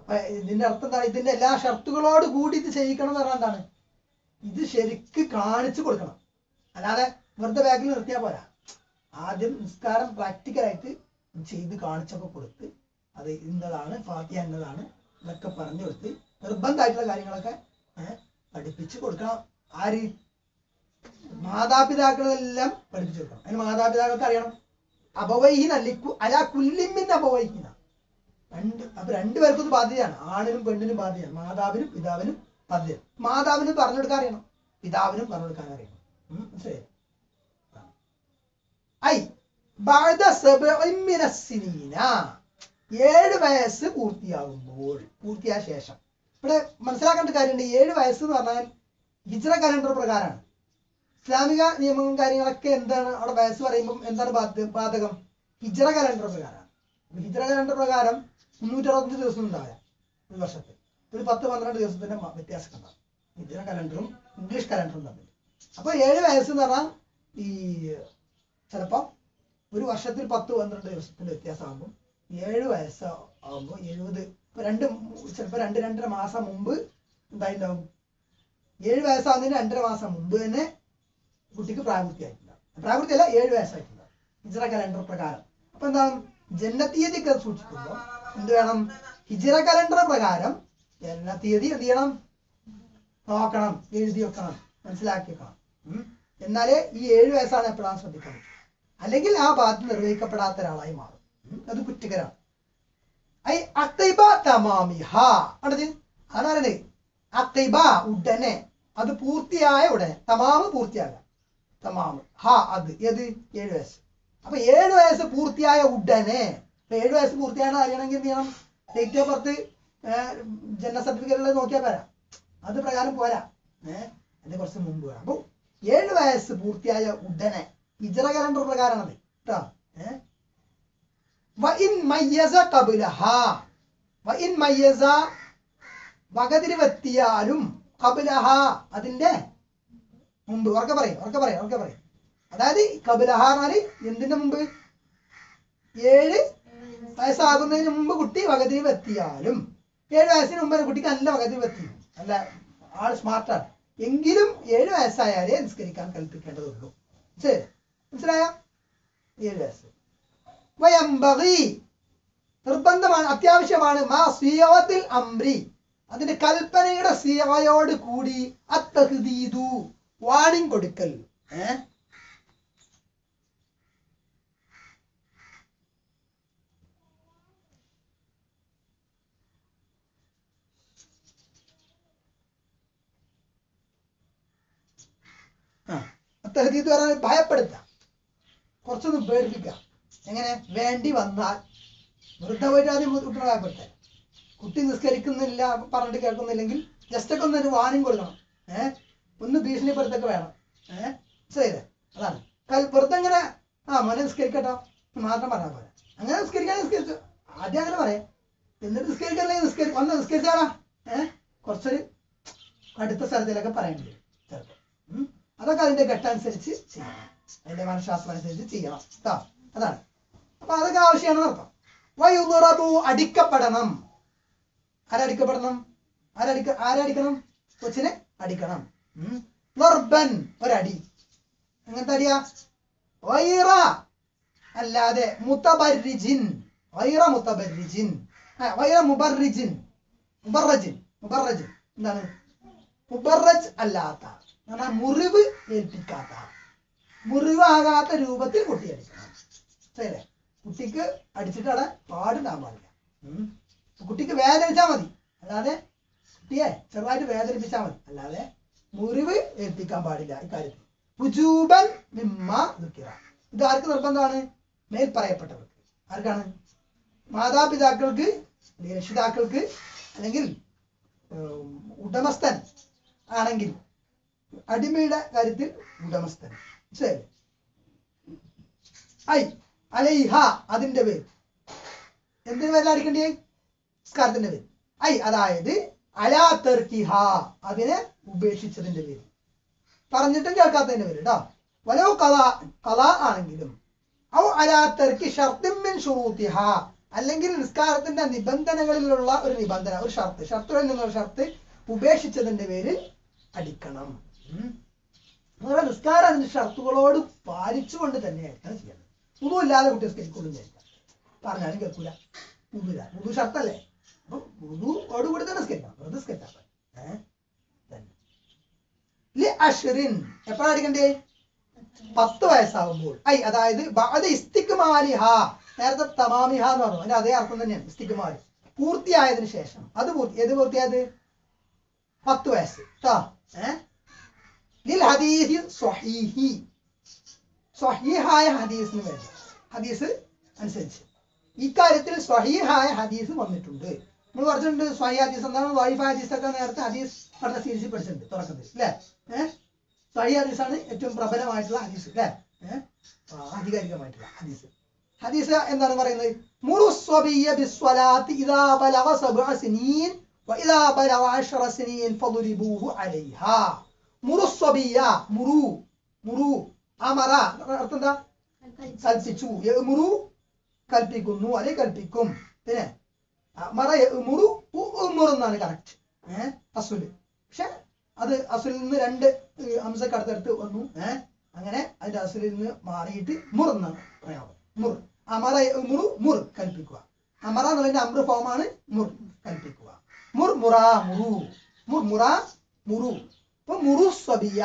അപ്പൊ ഇതിന്റെ അർത്ഥം എന്താണ്? ഇതിന്റെ എല്ലാ ഷർത്തുകളോട് കൂടി ഇത് ചെയ്യിക്കണം എന്ന് പറഞ്ഞാൽ എന്താണ്? ഇത് ശരിക്ക് കാണിച്ചു കൊടുക്കണം. അല്ലാതെ വെറുതെ ബാഗിൽ നിർത്തിയാൽ പോരാ. ആദ്യം നിസ്കാരം പ്രാക്ടിക്കലായിട്ട് ചെയ്ത് കാണിച്ചൊക്കെ കൊടുത്ത് അത് ഇന്നതാണ് ഫാത്തിഹ എന്നതാണ് എന്നൊക്കെ പറഞ്ഞു കൊടുത്ത് നിർബന്ധമായിട്ടുള്ള കാര്യങ്ങളൊക്കെ പഠിപ്പിച്ച് കൊടുക്കണം. ആര്? മാതാപിതാക്കളെല്ലാം പഠിപ്പിച്ചു കൊടുക്കണം. അതിന് മാതാപിതാക്കൾക്ക് അറിയണം. അപവൈഹിന അലാ കുല്ലിമിൻ അപവൈഹിന രണ്ട് അപ്പൊ രണ്ടുപേർക്കും ഇത് ബാധ്യതയാണ്. ആണിനും പെണ്ണിനും ബാധ്യതയാണ്. മാതാവിനും പിതാവിനും ബാധ്യത. മാതാവിനും പറഞ്ഞു കൊടുക്കാൻ അറിയണം. പിതാവിനും പറഞ്ഞു കൊടുക്കാൻ അറിയണം. മനസ്സിലായി? ഏഴ് വയസ്സ് പൂർത്തിയാകുമ്പോൾ പൂർത്തിയായ ശേഷം ഇവിടെ മനസ്സിലാക്കേണ്ട കാര്യമുണ്ട്. ഏഴ് വയസ്സ് എന്ന് പറഞ്ഞാൽ ഹിജ്റ കലണ്ടർ പ്രകാരമാണ്. ഇസ്ലാമിക നിയമങ്ങളും കാര്യങ്ങളൊക്കെ എന്താണ് അവിടെ വയസ്സ് പറയുമ്പോൾ എന്താണ് ബാധകം? ഹിജ്റ കലണ്ടർ പ്രകാരമാണ്. ഹിജ്റ കലണ്ടർ പ്രകാരം മുന്നൂറ്റി അറുപത്തഞ്ച് ദിവസം ഉണ്ടാവില്ല ഒരു വർഷത്തിൽ. ഒരു പത്ത് പന്ത്രണ്ട് ദിവസത്തിന്റെ വ്യത്യാസം ഉണ്ടാവും ഹിജ്റ കലണ്ടറും ഇംഗ്ലീഷ് കലണ്ടറും തമ്മിൽ. അപ്പൊ ഏഴ് വയസ്സ് എന്ന് പറഞ്ഞാൽ ഈ ചിലപ്പോൾ ഒരു വർഷത്തിൽ പത്ത് പന്ത്രണ്ട് ദിവസത്തിൻ്റെ വ്യത്യാസമാകുമ്പോൾ ഏഴ് വയസ്സ് ആകുമ്പോൾ എഴുപത് ഇപ്പം രണ്ട് ചിലപ്പോൾ രണ്ട് രണ്ടര മാസം മുമ്പ് എന്തായിട്ടുണ്ടാവും? ഏഴ് വയസ്സാകുന്നതിന് രണ്ടര മാസം മുമ്പ് തന്നെ കുട്ടിക്ക് പ്രായപൂർത്തിയായിട്ടുണ്ടാവും. പ്രായപൂർത്തിയല്ല, ഏഴ് വയസ്സായിട്ടുണ്ടാവും ഹിജ്റ കലണ്ടർ പ്രകാരം. അപ്പം എന്താണ്? ജനനത്തീയതിയൊക്കെ സൂക്ഷിക്കുമ്പോൾ എന്ത് വേണം? ഹിജ്റ കലണ്ടർ പ്രകാരം ജനനത്തീയതി എന്ത് ചെയ്യണം? നോക്കണം, എഴുതി വെക്കണം, മനസ്സിലാക്കി വെക്കണം. എന്നാലേ ഈ ഏഴ് വയസ്സാണ് എപ്പോഴാണ് ശ്രദ്ധിക്കാൻ പറ്റും. അല്ലെങ്കിൽ ആ ബാധ്യത നിർവഹിക്കപ്പെടാത്ത ഒരാളായി മാറും. അത് കുറ്റകരമാണ്. അതാണ് പറയണേ. അത്തൈബ ഉടനെ, അത് പൂർത്തിയായ ഉടനെ. തമാമ് പൂർത്തിയാകാം. തമാമ് ഹാ അത് ഏത്? ഏഴ് വയസ്സ്. അപ്പൊ ഏഴ് വയസ്സ് പൂർത്തിയായ ഉടനെ അപ്പൊ ഏഴ് വയസ്സ് പൂർത്തിയാണ് അറിയണമെങ്കിൽ എന്ത് ചെയ്യണം? ഡേറ്റ് ഓഫ് ബർത്ത് ജനന സർട്ടിഫിക്കറ്റുകൾ നോക്കിയാൽ പോരാ. അത് പ്രകാരം പോരാ. ഏഹ് അതിന് കുറച്ച് മുമ്പ് വേണം. അപ്പൊ ഏഴ് വയസ്സ് പൂർത്തിയായ ഉടനെ ഹിജ്റ കലണ്ടർ പ്രകാരമാണത് കേട്ടോ. വകതിരിവെത്തിയാലും കബുലഹ അതിന്റെ മുമ്പ് ഉറക്കെ പറയും ഉറക്കെ പറയും ഉറക്കെ പറയും. അതായത് കബുലഹ എന്നാല് എന്തിന്റെ മുമ്പ്? ഏഴ് വയസ്സാകുന്നതിന് മുമ്പ് കുട്ടി വകതിരിവെത്തിയാലും. ഏഴ് വയസ്സിന് മുമ്പ് കുട്ടിക്ക് നല്ല വകതിരിവെത്തി, നല്ല ആൾ സ്മാർട്ടാണ്. എങ്കിലും ഏഴ് വയസ്സായാലേ നിസ്കരിക്കാൻ കൽപ്പിക്കേണ്ടതുള്ളൂ. से आंसर आया ये जैसे वयंबगी നിർബന്ധമാണ് അത്യാവശ്യമാണ് മാ സിയവത്തിൽ അംരി അതിന്റെ കൽപ്പനയുടെ സിയയോട് കൂടി അത്തഹ്ദീദു വാണിംഗ് കൊടുക്കൽ ഏ അത്തഹ്ദീദു പറഞ്ഞാൽ ഭയപ്പെടുത്താം കുറച്ചൊന്ന് പേടിപ്പിക്കാം എങ്ങനെ വേണ്ടി വന്നാൽ വൃദ്ധവൈരാതി ഉത്തരവാദപ്പെട്ടെ കുട്ടി നിസ്കരിക്കുന്നില്ല പറഞ്ഞിട്ട് കേൾക്കുന്നില്ലെങ്കിൽ ജസ്റ്റ് ഒക്കെ ഒന്നൊരു വാണിംഗ് കൊടുക്കണം ഏഹ് ഒന്ന് ഭീഷണിപ്പെടുത്തൊക്കെ വേണം ഏഹ് ചെയ്തേ അതാണ് കൽ വെറുതെ ഇങ്ങനെ ആ മോനെ നിസ്കരിക്കട്ടോ മാത്രം പറഞ്ഞാൽ പോലെ അങ്ങനെ നിസ്കരിക്കാൻ നിസ്കരിച്ചു ആദ്യം അങ്ങനെ പറയാം എന്നിട്ട് നിസ്കരിക്കാറില്ലെങ്കിൽ നിസ്കരി ഒന്ന് നിസ്കരിച്ചാടാ ഏഹ് കുറച്ചൊരു അടുത്ത സ്ഥലത്തിലൊക്കെ പറയേണ്ടി വരും ചിലപ്പോൾ അതൊക്കെ അതിൻ്റെ ഘട്ടമനുസരിച്ച് ചെയ്യണം അതിൻ്റെ മനഃശാസ്ത്രം അനുസരിച്ച് ചെയ്യണം കേട്ടോ അതാണ് അപ്പം അതൊക്കെ ആവശ്യമാണ് നടത്താം വയുദറബു അടിക്കപ്പെടണം ആരടിക്കപ്പെടണം ആരടിക്ക ആരടിക്കണം കൊച്ചിനെ അടിക്കണം ദർബൻ ഒരടി എങ്ങനത്തെ അടിയാ വൈറ അല്ലാതെ മുതബർരിജിൻ വൈറ മുതബർരിജിൻ വൈറ മുബർരിജിൻ മുബർറജിൻ മുബർറജ് എന്താണ് മുബർറജ് അല്ലാത്ത എന്നാൽ മുറിവ് ഏൽപ്പിക്കാത്ത മുറിവാകാത്ത രൂപത്തിൽ കൊട്ടിയടിക്കണം ശരിയല്ലേ കുട്ടിക്ക് അടിച്ചിട്ട് അവിടെ പാടുണ്ടാകാൻ പാടില്ല കുട്ടിക്ക് വേദനിച്ചാൽ മതി അല്ലാതെ കുട്ടിയെ ചെറുതായിട്ട് വേദനിപ്പിച്ചാൽ മതി അല്ലാതെ മുറിവ് ഏൽപ്പിക്കാൻ പാടില്ല ഇക്കാര്യത്തിൽ ഉജൂബൻ മിമ്മ ദുക്കിറ ഇത് ആർക്ക് നിർബന്ധമാണ് മേൽ പറയപ്പെട്ടവർക്ക് ആർക്കാണ് മാതാപിതാക്കൾക്ക് അല്ലെങ്കിൽ രക്ഷിതാക്കൾക്ക് അല്ലെങ്കിൽ ഉടമസ്ഥൻ ആണെങ്കിൽ അടിമയുടെ കാര്യത്തിൽ ഉടമസ്ഥൻ ശരി ഐ അലൈഹ അതിന്റെ പേര് എന്തിനു പേരിൽ അടിക്കണ്ടേ നിസ്കാരത്തിന്റെ പേര് ഐ അതായത് അലാ തർക്കിഹ അതിനെ ഉപേക്ഷിച്ചതിന്റെ പേര് പറഞ്ഞിട്ടും കേൾക്കാത്തതിന്റെ പേര് കേട്ടോ വലോ കല കല ആണെങ്കിലും ഔ അലാ തർക്കി ഷർത്തിൻ മിൻ ശുറൂതിഹ അല്ലെങ്കിൽ നിസ്കാരത്തിന്റെ നിബന്ധനകളിലുള്ള ഒരു നിബന്ധന ഒരു ഷർത്ത് ഷർത്തുകളിൽ നിന്നുള്ള ഷർത്ത് ഉപേക്ഷിച്ചതിന്റെ പേരിൽ അടിക്കണം നിസ്കാരം അതിന്റെ ഷർത്തുകളോട് പാലിച്ചുകൊണ്ട് തന്നെയായിട്ടാണ് ചെയ്യേണ്ടത് പുതുല്ലാതെ കുട്ടി നിസ്കരിക്കൊള്ളും വിചാരിക്കാം പറഞ്ഞാലും കേൾക്കൂല പുതുല്ല പുതു ഷർത്തല്ലേ അപ്പം പുതുവോട് കൂടി തന്നെ നിസ്കരിക്കാം വെറുതെ നിസ്കരിച്ചാൽ ഏഹ് തന്നെ അഷ്റിൻ എപ്പോഴാണ് അടിക്കണ്ടേ പത്ത് വയസ്സാവുമ്പോൾ ഐ അതായത് അത് ഇസ്തിക്മാലിഹ നേരത്തെ തമാമിഹ എന്ന് പറഞ്ഞു അതിന്റെ അതേ അർത്ഥം തന്നെയാണ് ഇസ്തിക്മാലി പൂർത്തിയായതിനു ശേഷം അത് പൂർത്തി ഏത് പൂർത്തിയായത് പത്ത് വയസ്സ് കേട്ടോ ഏഹ് ലിൽ ഹദീസി സ്വഹീഹി സ്വഹീഹായ ഹദീസിന് വേണ്ടി ഹദീസ് അനുസരിച്ച് ഇക്കാര്യത്തിൽ സ്വഹീഹായ ഹദീസ് വന്നിട്ടുണ്ട് നമ്മൾ പറഞ്ഞിട്ടുണ്ട് സ്വഹീഹ് ഹദീസ് എന്താണ് വൈഫ ഹദീസൊക്കെ നേരത്തെ ഹദീസ് പഠന സീരീസിൽ പഠിച്ചിട്ടുണ്ട് തുറക്കത്തിൽ അല്ലേ ഏഹ് സ്വഹീഹ് ഹദീസാണ് ഏറ്റവും പ്രബലമായിട്ടുള്ള ഹദീസ് അല്ലേ ഏഹ് ആധികാരികമായിട്ടുള്ള ഹദീസ് ഹദീസ് എന്താണ് പറയുന്നത് മുറു സ്വബിയ ബിസ്വലാത്തി ഇദാ ബലഗ സബ്അ സിനീൻ വഇദാ ബലഗ അശറ സിനീൻ ഫദരിബൂഹു അലൈഹാ മുറു സ്വബിയ മുറു മുറു അമറ അർത്ഥം എന്താ കൽപ്പിച്ചു യഅ്മുറു കൽപ്പിക്കുന്നു അല്ലെ കൽപ്പിക്കും പിന്നെ അമറ യഅ്മുറു ഉഅ്മുറു എന്നാണ് കറക്റ്റ് ഏഹ് അസുല് പക്ഷെ അത് അസുലിൽ നിന്ന് രണ്ട് ഹംസക്ക് അടുത്തടുത്ത് വന്നു ഏഹ് അങ്ങനെ അതിന്റെ അസുലിൽ നിന്ന് മാറിയിട്ട് മുർ എന്നാണ് പറയാം മുർ അമറ യഅ്മുറു മുർ കൽപ്പിക്കുക അമറ എന്നുള്ളതിന്റെ അമ്ര ഫോമാണ് മുർ കൽപ്പിക്കുക മുർ മുറാ മുറു മുർ മുറാ മുറു അപ്പൊ മുറു സബിയ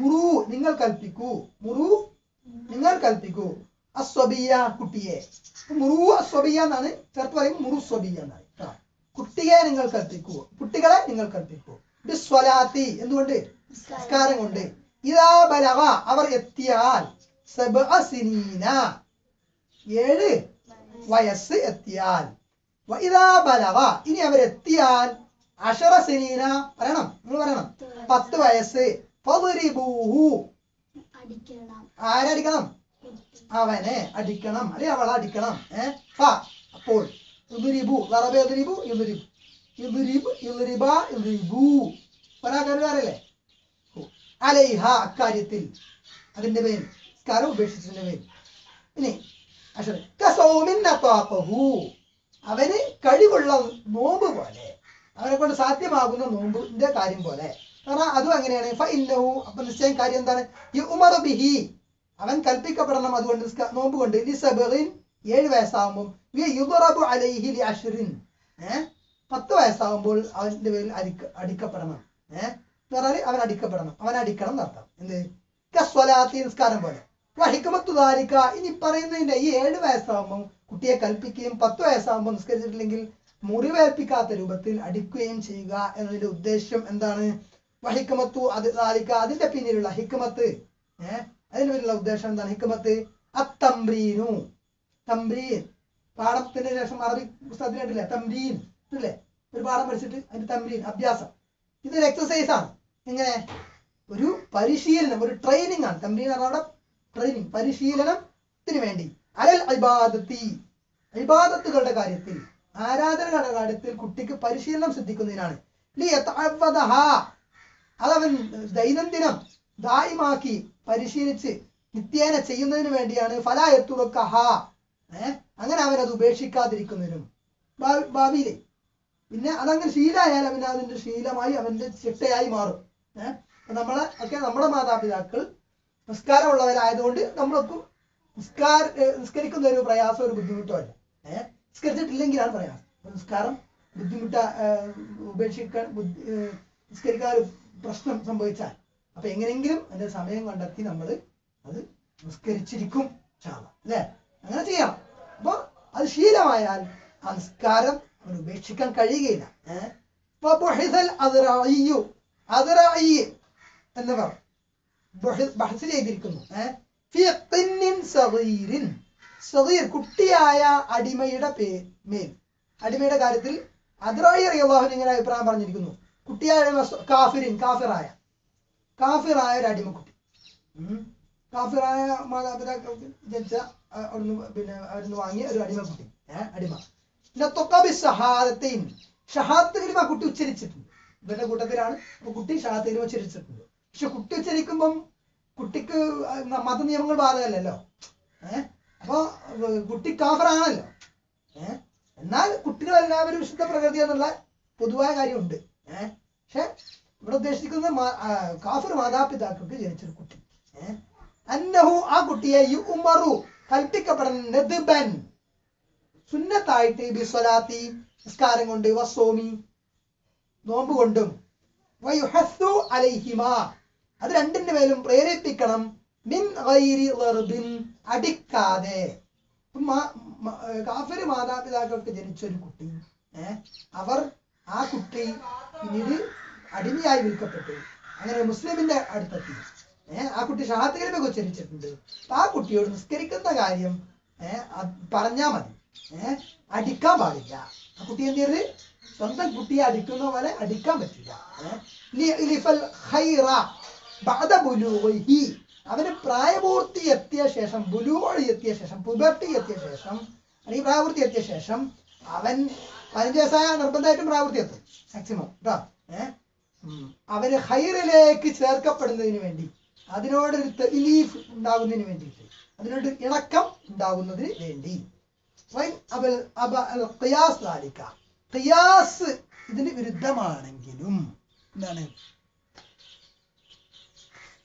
മുറു നിങ്ങൾ കൽപ്പിക്കൂ മുറു നിങ്ങൾ കൽപ്പിക്കൂ അസ്വബിയ കുട്ടിയെ മുറു അസ്വബിയ എന്നാണ് ചേർത്ത് പറയുമ്പോൾ മുറു സ്വബിയ എന്നാണ് കേട്ടോ കുട്ടിയെ നിങ്ങൾ കൽപ്പിക്കൂ കുട്ടികളെ നിങ്ങൾ കൽപ്പിക്കൂ ബിസ്വലാത്തി എന്തുകൊണ്ട് നിസ്കാരം കൊണ്ട് ഇദാ ബലഗ അവർ എത്തിയാൽ സബ്അ സിനീന ഏഴ് വയസ്സ് എത്തിയാൽ വഇദാ ബലഗ ഇനി അവർ എത്തിയാൽ അശറ സിനീന പറയണം നിങ്ങൾ പറയണം പത്ത് വയസ്സ് ആരടിക്കണം അവനെ അടിക്കണം അല്ലെ അവളെ അടിക്കണം ഏഹ് അപ്പോൾ ഒരാൾക്കാരല്ലേ അലൈഹ അക്കാര്യത്തിൽ അതിന്റെ പേര് സ്കാരം ഉപേക്ഷിച്ചതിന്റെ പേര് ഇനി അവന് കഴിവുള്ള നോമ്പ് പോലെ അവനെ കൊണ്ട് സാധ്യമാകുന്ന നോമ്പിന്റെ കാര്യം പോലെ കാരണം അതും അങ്ങനെയാണ് അപ്പൊ നിശ്ചയം കാര്യം എന്താണ് പത്ത് വയസ്സാകുമ്പോൾ അവന്റെ പേരിൽ അടിക്കപ്പെടണം. ഏഹ് പറഞ്ഞാൽ അവൻ അടിക്കപ്പെടണം, അവൻ അടിക്കണം നടത്താം. എന്ത് കസ്വലാത്തി നിസ്കാരം പോലെ വഹിക്കമത്ത് ധാരിക്ക. ഇനി പറയുന്നതിന്റെ ഈ ഏഴ് വയസ്സാകുമ്പോൾ കുട്ടിയെ കൽപ്പിക്കുകയും പത്ത് വയസ്സാകുമ്പോൾ നിസ്കരിച്ചിട്ടില്ലെങ്കിൽ മുറിവേൽപ്പിക്കാത്ത രൂപത്തിൽ അടിക്കുകയും ചെയ്യുക എന്നതിന്റെ ഉദ്ദേശ്യം എന്താണ്? വഹിക്കമത്തു അത് ധാരിക്ക, അതിന്റെ പിന്നിലുള്ള ഹിക്കമത്ത്, ഏഹ് അതിന്റെ പിന്നിലുള്ള ഉദ്ദേശം എന്താണ്? ഹിക്കമത്ത് അത്തംബ്രീനു, തംബ്രീൻ പാഠത്തിന് ശേഷം അറബി പുസ്തകത്തിനായിട്ടില്ല തംബ്രീൻ ല്ലേ, ഒരു പാഠം പഠിച്ചിട്ട് അതിന്റെ തംരീൻ അഭ്യാസം, ഇതൊരു എക്സസൈസ് ആണ്. എങ്ങനെ? ഒരു പരിശീലനം, ഒരു ട്രെയിനിങ് ആണ് തംരീൻ. അവിടെ ട്രെയിനിങ് പരിശീലനത്തിന് വേണ്ടി അലൽ ഇബാദത്തി, ഇബാദത്തുകളുടെ കാര്യത്തിൽ, ആരാധനകളുടെ കാര്യത്തിൽ കുട്ടിക്ക് പരിശീലനം ശ്രദ്ധിക്കുന്നതിനാണ്. അതവൻ ദൈനംദിനം ദായിമാക്കി പരിശീലിച്ച് നിത്യേന ചെയ്യുന്നതിന് വേണ്ടിയാണ്. ഫലാ യത്തുറക്കഹ, ഏഹ് അങ്ങനെ അവനത് ഉപേക്ഷിക്കാതിരിക്കുന്നതിനും ഭാവിയിലെ പിന്നെ അതങ്ങനെ ശീലമായാൽ അവൻ അതിന്റെ ശീലമായി അവന്റെ ചിട്ടയായി മാറും. ഏഹ് നമ്മളെ ഒക്കെ നമ്മുടെ മാതാപിതാക്കൾ നിസ്കാരമുള്ളവരായതുകൊണ്ട് നമ്മളൊക്കെ നിസ്കാര നിസ്കരിക്കുന്ന ഒരു പ്രയാസം ഒരു ബുദ്ധിമുട്ടുമല്ല. ഏഹ് നിസ്കരിച്ചിട്ടില്ലെങ്കിലാണ് പ്രയാസം. നിസ്കാരം ബുദ്ധിമുട്ട ഉപേക്ഷിക്കാൻ ബുദ്ധി നിസ്കരിക്കാൻ ഒരു പ്രശ്നം സംഭവിച്ചാൽ അപ്പൊ എങ്ങനെയെങ്കിലും അതിന്റെ സമയം കണ്ടെത്തി നമ്മൾ അത് നിസ്കരിച്ചിരിക്കും അല്ലേ, അങ്ങനെ ചെയ്യണം. അപ്പൊ അത് ശീലമായാൽ ആ നിസ്കാരം അവൻ ഉപേക്ഷിക്കാൻ കഴിയുകയില്ല. എന്നവർ ബഹ്സ് ചെയ്തിരിക്കുന്നു. കുട്ടിയായ അടിമയുടെ പേ മേൽ അടിമയുടെ കാര്യത്തിൽ അദ്റായി റളിയല്ലാഹു ഇങ്ങനെ അഭിപ്രായം പറഞ്ഞിരിക്കുന്നു. കുട്ടിയായ കാഫിരിൻ, കാഫിറായ കാഫിറായ ഒരു അടിമക്കുട്ടി, കാഫിറായ മാതാപിതാക്കൾ ജനിച്ച അവിടുന്ന് പിന്നെ അവിടുന്ന് വാങ്ങിയ ഒരു അടിമക്കുട്ടി, ഏഹ് അടിമ ഷഹാദത്ത് കുട്ടി ഉച്ചരിച്ചിട്ടുണ്ട്. ഇവരുടെ കൂട്ടത്തിലാണ് കുട്ടി ഷഹാദത്ത് ഉച്ചരിച്ചിട്ടുണ്ട്. പക്ഷെ കുട്ടി ഉച്ചരിക്കുമ്പം കുട്ടിക്ക് മതനിയമങ്ങൾ ബാധകമല്ലല്ലോ. ഏഹ് അപ്പൊ കുട്ടി കാഫറാണല്ലോ. ഏഹ് എന്നാൽ കുട്ടികളെല്ലാവരും വിശുദ്ധ പ്രകൃതി എന്നുള്ള പൊതുവായ കാര്യമുണ്ട്. ഏഹ് പക്ഷെ ഇവിടെ ഉദ്ദേശിക്കുന്നത് കാഫർ മാതാപിതാക്കൾക്ക് ജനിച്ചൊരു കുട്ടി. ഏഹ് അന്നഹു, ആ കുട്ടിയെ യു ഉമറു കൽപ്പിക്കപ്പെടൻ സുന്നത്തായിട്ട് ബിസ്വലാത്തി നിസ്കാരം കൊണ്ട്, വസ്സോമി നോമ്പ് കൊണ്ടും, വയുഹസ്സു അലൈഹിമ അത് രണ്ടിന്റെ മേലും പ്രേരിപ്പിക്കണം. മിൻ ഗൈരി ലർബിൻ, അടിക്കാതെ. കാഫിർ മാതാപിതാക്കൾക്ക് ജനിച്ചൊരു കുട്ടി, ഏഹ് അവർ ആ കുട്ടി പിന്നീട് അടിമയായി വിൽക്കപ്പെട്ടു. അങ്ങനെ മുസ്ലിമിന്റെ അടുത്തെത്തി. ഏഹ് ആ കുട്ടി ഷഹാദത്ത് ഉച്ചരിച്ചിട്ടുണ്ട്. ആ കുട്ടിയോട് നിസ്കരിക്കുന്ന കാര്യം ഏഹ് പറഞ്ഞാൽ മതി, ഏഹ് അടിക്കാൻ പാടില്ല. ആ കുട്ടി എന്ത് ചെയ്യരുത്? സ്വന്തം കുട്ടിയെ അടിക്കുന്ന പോലെ അടിക്കാൻ പറ്റില്ല. അവന് പ്രായപൂർത്തി എത്തിയ ശേഷം, ബുലൂഴി എത്തിയ ശേഷം, പുബർട്ടി എത്തിയ ശേഷം, അല്ലെങ്കിൽ പ്രായപൂർത്തി എത്തിയ ശേഷം അവൻ പതിനഞ്ച് വയസ്സായ നിർബന്ധമായിട്ടും പ്രായപൂർത്തി എത്തും മാക്സിമം കേട്ടോ. ഏഹ് അവന് ഹൈറിലേക്ക് ചേർക്കപ്പെടുന്നതിന് വേണ്ടി, അതിനോടൊരു തെലീഫ് ഉണ്ടാകുന്നതിന് വേണ്ടിയിട്ട്, അതിനോടൊരു ഇണക്കം ഉണ്ടാകുന്നതിന് വേണ്ടി ഇതിന് വിരുദ്ധമാണെങ്കിലും എന്താണ്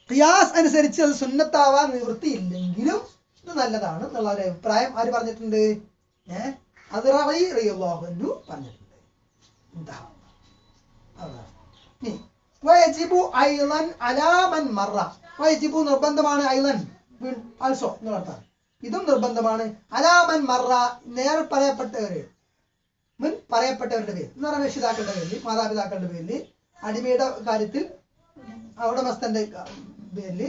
ഖിയാസ് അനുസരിച്ച് അത് സുന്നത്താവാൻ നിവൃത്തിയില്ലെങ്കിലും ഇത് നല്ലതാണ് എന്നുള്ള ഒരു അഭിപ്രായം ആര് പറഞ്ഞിട്ടുണ്ട്? ഏഹ് അദ്റായി റളിയല്ലാഹു അൻഹു പറഞ്ഞിട്ടുണ്ട്. എന്താ വയജിബു ഐളൻ അലാ മൻ മറ, വയജിബു നിർബന്ധമാണ്, ഐളൻ ആൾസോ എന്നുള്ള അർത്ഥം ഇതും നിർബന്ധമാണ്. അലാമൻ മറ നേരെ പറയപ്പെട്ടവര്, മുൻ പറയപ്പെട്ടവരുടെ പേര് എന്ന് പറഞ്ഞ രക്ഷിതാക്കളുടെ പേരിൽ, മാതാപിതാക്കളുടെ പേരിൽ, അടിമയുടെ കാര്യത്തിൽ ഉടമസ്ഥന്റെ പേരിൽ,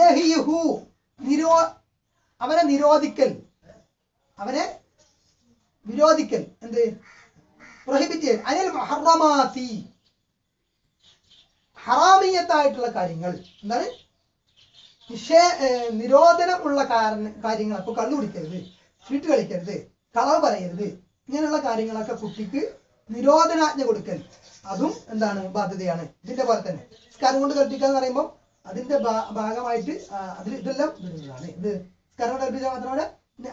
നഹിയുഹു നിരോ അവനെ നിരോധിക്കൽ, അവനെ വിരോധിക്കൽ, എന്ത് പ്രൊഹിബിറ്റ്, അനിൽ ഹറമാതി ഹറാമിയത്തായിട്ടുള്ള കാര്യങ്ങൾ, എന്താണ് നിഷേ നിരോധനമുള്ള കാരണ കാര്യങ്ങൾ. അപ്പോൾ കള്ളു കുടിക്കരുത്, ചീട്ട് കളിക്കരുത്, കളവ് പറയരുത്, ഇങ്ങനെയുള്ള കാര്യങ്ങളൊക്കെ കുട്ടിക്ക് നിരോധനാജ്ഞ കൊടുക്കൽ അതും എന്താണ് ബാധ്യതയാണ്. ഇതിന്റെ പോലെ തന്നെ സ്കാരം കൊണ്ട് കൽപ്പിക്കാന്ന് പറയുമ്പോൾ അതിന്റെ ഭാഗമായിട്ട് അതിൽ ഇതെല്ലാം വരുന്നതാണ്. ഇത് സ്കാരം കൊണ്ട് കൽപ്പിച്ചാൽ മാത്രമല്ല,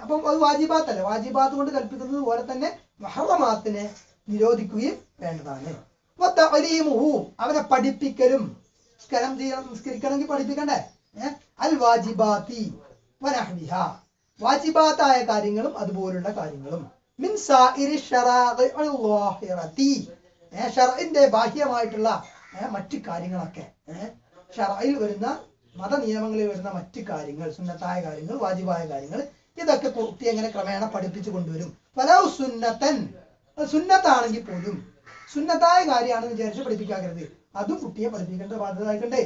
അപ്പം അത് വാജിബാത്തല്ല, വാജിബാത്ത് കൊണ്ട് കൽപ്പിക്കുന്നത് പോലെ തന്നെ മഹറമാത്തിനെ നിരോധിക്കുകയും വേണ്ടതാണ്. അവനെ പഠിപ്പിക്കലും, സ്കാരം ചെയ്യണം, നിസ്കരിക്കണമെങ്കിൽ പഠിപ്പിക്കണ്ടേ? अलवाजिबाती वनहविहा वाजिबाताय കാര്യങ്ങളും അതുപോലുള്ള കാര്യങ്ങളും മിൻ സായിരി ശറാഇഉൽ ളാഹിറതി ശർഇന്റെ ബാഹ്യമായിട്ടുള്ള മറ്റു കാര്യങ്ങളൊക്കെ ശർഇൽ വരുന്ന മത നിയമങ്ങളിൽ വരുന്ന മറ്റു കാര്യങ്ങൾ സുന്നത്തായ കാര്യങ്ങൾ വാജിബായ കാര്യങ്ങൾ ഇതൊക്കെ പൂർത്തി എങ്ങനെ ക്രമേണ പഠിപ്പിച്ചു കൊണ്ടുവരും. വലൗ സുന്നതൻ സുന്നത്താണെങ്കിൽ പോലും സുന്നത്തായ കാര്യമാണെന്ന് വിചാരിച്ച് പഠിപ്പിക്കാകരുത്. അതും കുട്ടിയെ പഠിപ്പിക്കേണ്ട ബാധ്യതയായിക്കണ്ടേ.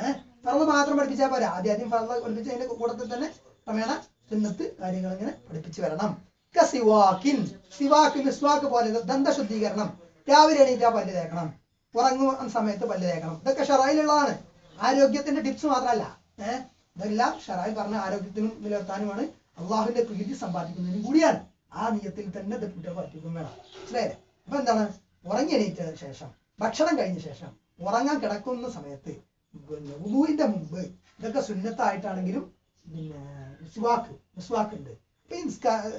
ഏഹ് ഫർള് മാത്രം പഠിപ്പിച്ചാൽ പോരാ, ആദ്യം ആദ്യം ഫർള് പഠിപ്പിച്ചതിന്റെ കൂടത്തിൽ തന്നെ ക്രമേണ സുന്നത്ത് കാര്യങ്ങൾ ഇങ്ങനെ പഠിപ്പിച്ചു വരണം. കസിവാക്കിൻ സിവാക്ക് മിസ്വാക്ക് പോലെ ദന്തശുദ്ധീകരണം, രാവിലെ എണീറ്റാ പല്ല് തേക്കണം, ഉറങ്ങുന്ന സമയത്ത് പല്ല് തേക്കണം, ഇതൊക്കെ ഷറയിലുള്ളതാണ്. ആരോഗ്യത്തിന്റെ ടിപ്സ് മാത്രമല്ല, ഏഹ് ഇതെല്ലാം ഷറായി പറഞ്ഞ ആരോഗ്യത്തിനും നിലനിർത്താനുമാണ്, അള്ളാഹുവിന്റെ പ്രീതി സമ്പാദിക്കുന്നതിനും കൂടിയാണ്. ആ നിയത്തിൽ തന്നെ കുട്ടികൾ പഠിപ്പിക്കും വേണം. മനസ്സിലായില്ലേ? അപ്പൊ എന്താണ്, ഉറങ്ങി എണീറ്റതിന് ശേഷം, ഭക്ഷണം കഴിഞ്ഞ ശേഷം, ഉറങ്ങാൻ കിടക്കുന്ന സമയത്ത്, പിന്നെ വുളൂഇന്റെ മുമ്പ്, ഇതൊക്കെ സുന്നത്തായിട്ടാണെങ്കിലും പിന്നെ മിസ്വാക്ക് മിസ്വാക്ക് ഉണ്ട്.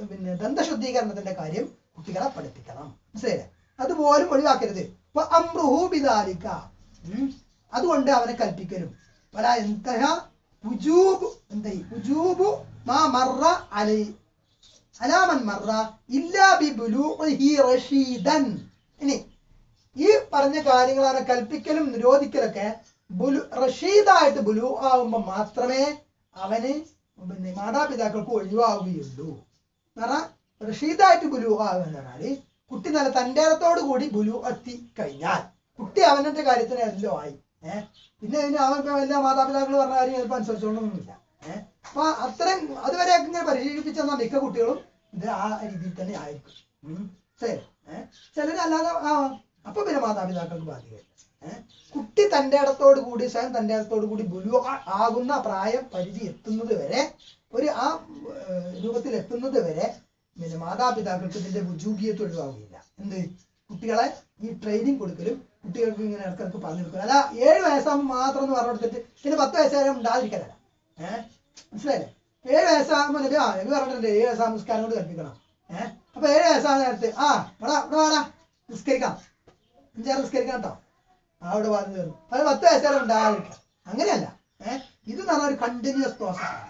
പിന്നെ ദന്തശുദ്ധീകരണത്തിന്റെ കാര്യം കുട്ടികളെ പഠിപ്പിക്കണം. മനസ്സിലായില്ലേ? അതുപോലും ഒഴിവാക്കരുത്. അംറുഹു ബിദാലിക അതുകൊണ്ട് അവനെ കൽപ്പിക്കലും വലാ ഇൻതഹ വുജൂബ് എന്തായി വുജൂബു മാ മറ അലൈ അലാ മൻ മറ ഇല്ലാ ബിബുലൂഇഹി റഷീദൻ. ഇനി ഈ പറഞ്ഞ കാര്യങ്ങൾ അവനെ കൽപ്പിക്കലും നിരോധിക്കലൊക്കെ ബുലു റഷീദായിട്ട് ബുലു ആവുമ്പോൾ മാത്രമേ അവന് പിന്നെ മാതാപിതാക്കൾക്ക് ഒഴിവാവുകയുള്ളൂ. എന്ന് പറഞ്ഞാൽ റഷീദായിട്ട് ബുലു ആവുകയെന്ന് പറഞ്ഞാൽ കുട്ടി നല്ല തൻ്റേടത്തോടു കൂടി ബുലു എത്തി കഴിഞ്ഞാൽ കുട്ടി അവനെ കാര്യത്തിന് എല്ലാം ആയി. ഏഹ് പിന്നെ ഇതിന് അവൻ എല്ലാ മാതാപിതാക്കൾ പറഞ്ഞ കാര്യം ചിലപ്പോൾ അനുസരിച്ചോളൊന്നുമില്ല. ഏഹ് അപ്പൊ അത്രയും അതുവരെ ഇങ്ങനെ പരിശീലിപ്പിച്ചെന്നാൽ മിക്ക കുട്ടികളും ഇത് ആ രീതിയിൽ തന്നെ ആയിരിക്കും. ശരി. ഏഹ് ചിലരല്ലാതെ ആ അപ്പൊ പിന്നെ മാതാപിതാക്കൾക്ക് ബാധ്യതയില്ല. ഏഹ് കുട്ടി തൻ്റെ ഇടത്തോടു കൂടി സ്വയം തൻ്റെ ഇടത്തോടു കൂടി ബുലു ആകുന്ന പ്രായം പരിധി എത്തുന്നത് വരെ ഒരു ആ രൂപത്തിൽ എത്തുന്നത് വരെ പിന്നെ മാതാപിതാക്കൾക്ക് ഇതിന്റെ വുജൂബിയത്ത് ഒഴിവാകുകയില്ല. എന്ത് കുട്ടികളെ ഈ ട്രെയിനിങ് കൊടുക്കലും കുട്ടികൾക്ക് ഇങ്ങനെ ഇടക്കിടക്ക് പറഞ്ഞു കൊടുക്കലും അല്ല ഏഴ് വയസ്സാകുമ്പോൾ മാത്രം എന്ന് പറഞ്ഞു കൊടുത്തിട്ട് പിന്നെ പത്ത് വയസ്സുകാരെ ഉണ്ടാതിരിക്കലല്ല. ഏഹ് മനസ്സിലായില്ലേ? ഏഴ് വയസ്സാകുമ്പോൾ നബി ആ നബി പറഞ്ഞിട്ടുണ്ട് ഏഴ് വയസ്സാകുമ്പോൾ നിസ്കാരം കൊണ്ട് കൽപ്പിക്കണം. ഏഹ് അപ്പൊ ഏഴ് വയസ്സാകുന്ന നേരത്ത് ആ ഇവിടെ ഇവിടെ വേണ നിസ്കരിക്കാം, അഞ്ചാറ് നിസ്കരിക്കണം കേട്ടോ, അവിടെ പറഞ്ഞു തീർന്നു അത് പത്ത് വയസ്സുകാരെ ഉണ്ടാകാതിരിക്കണം. അങ്ങനെയല്ല. ഏഹ് ഇത് എന്ന് പറഞ്ഞ ഒരു കണ്ടിന്യൂസ് പ്രോസസ്സാണ്,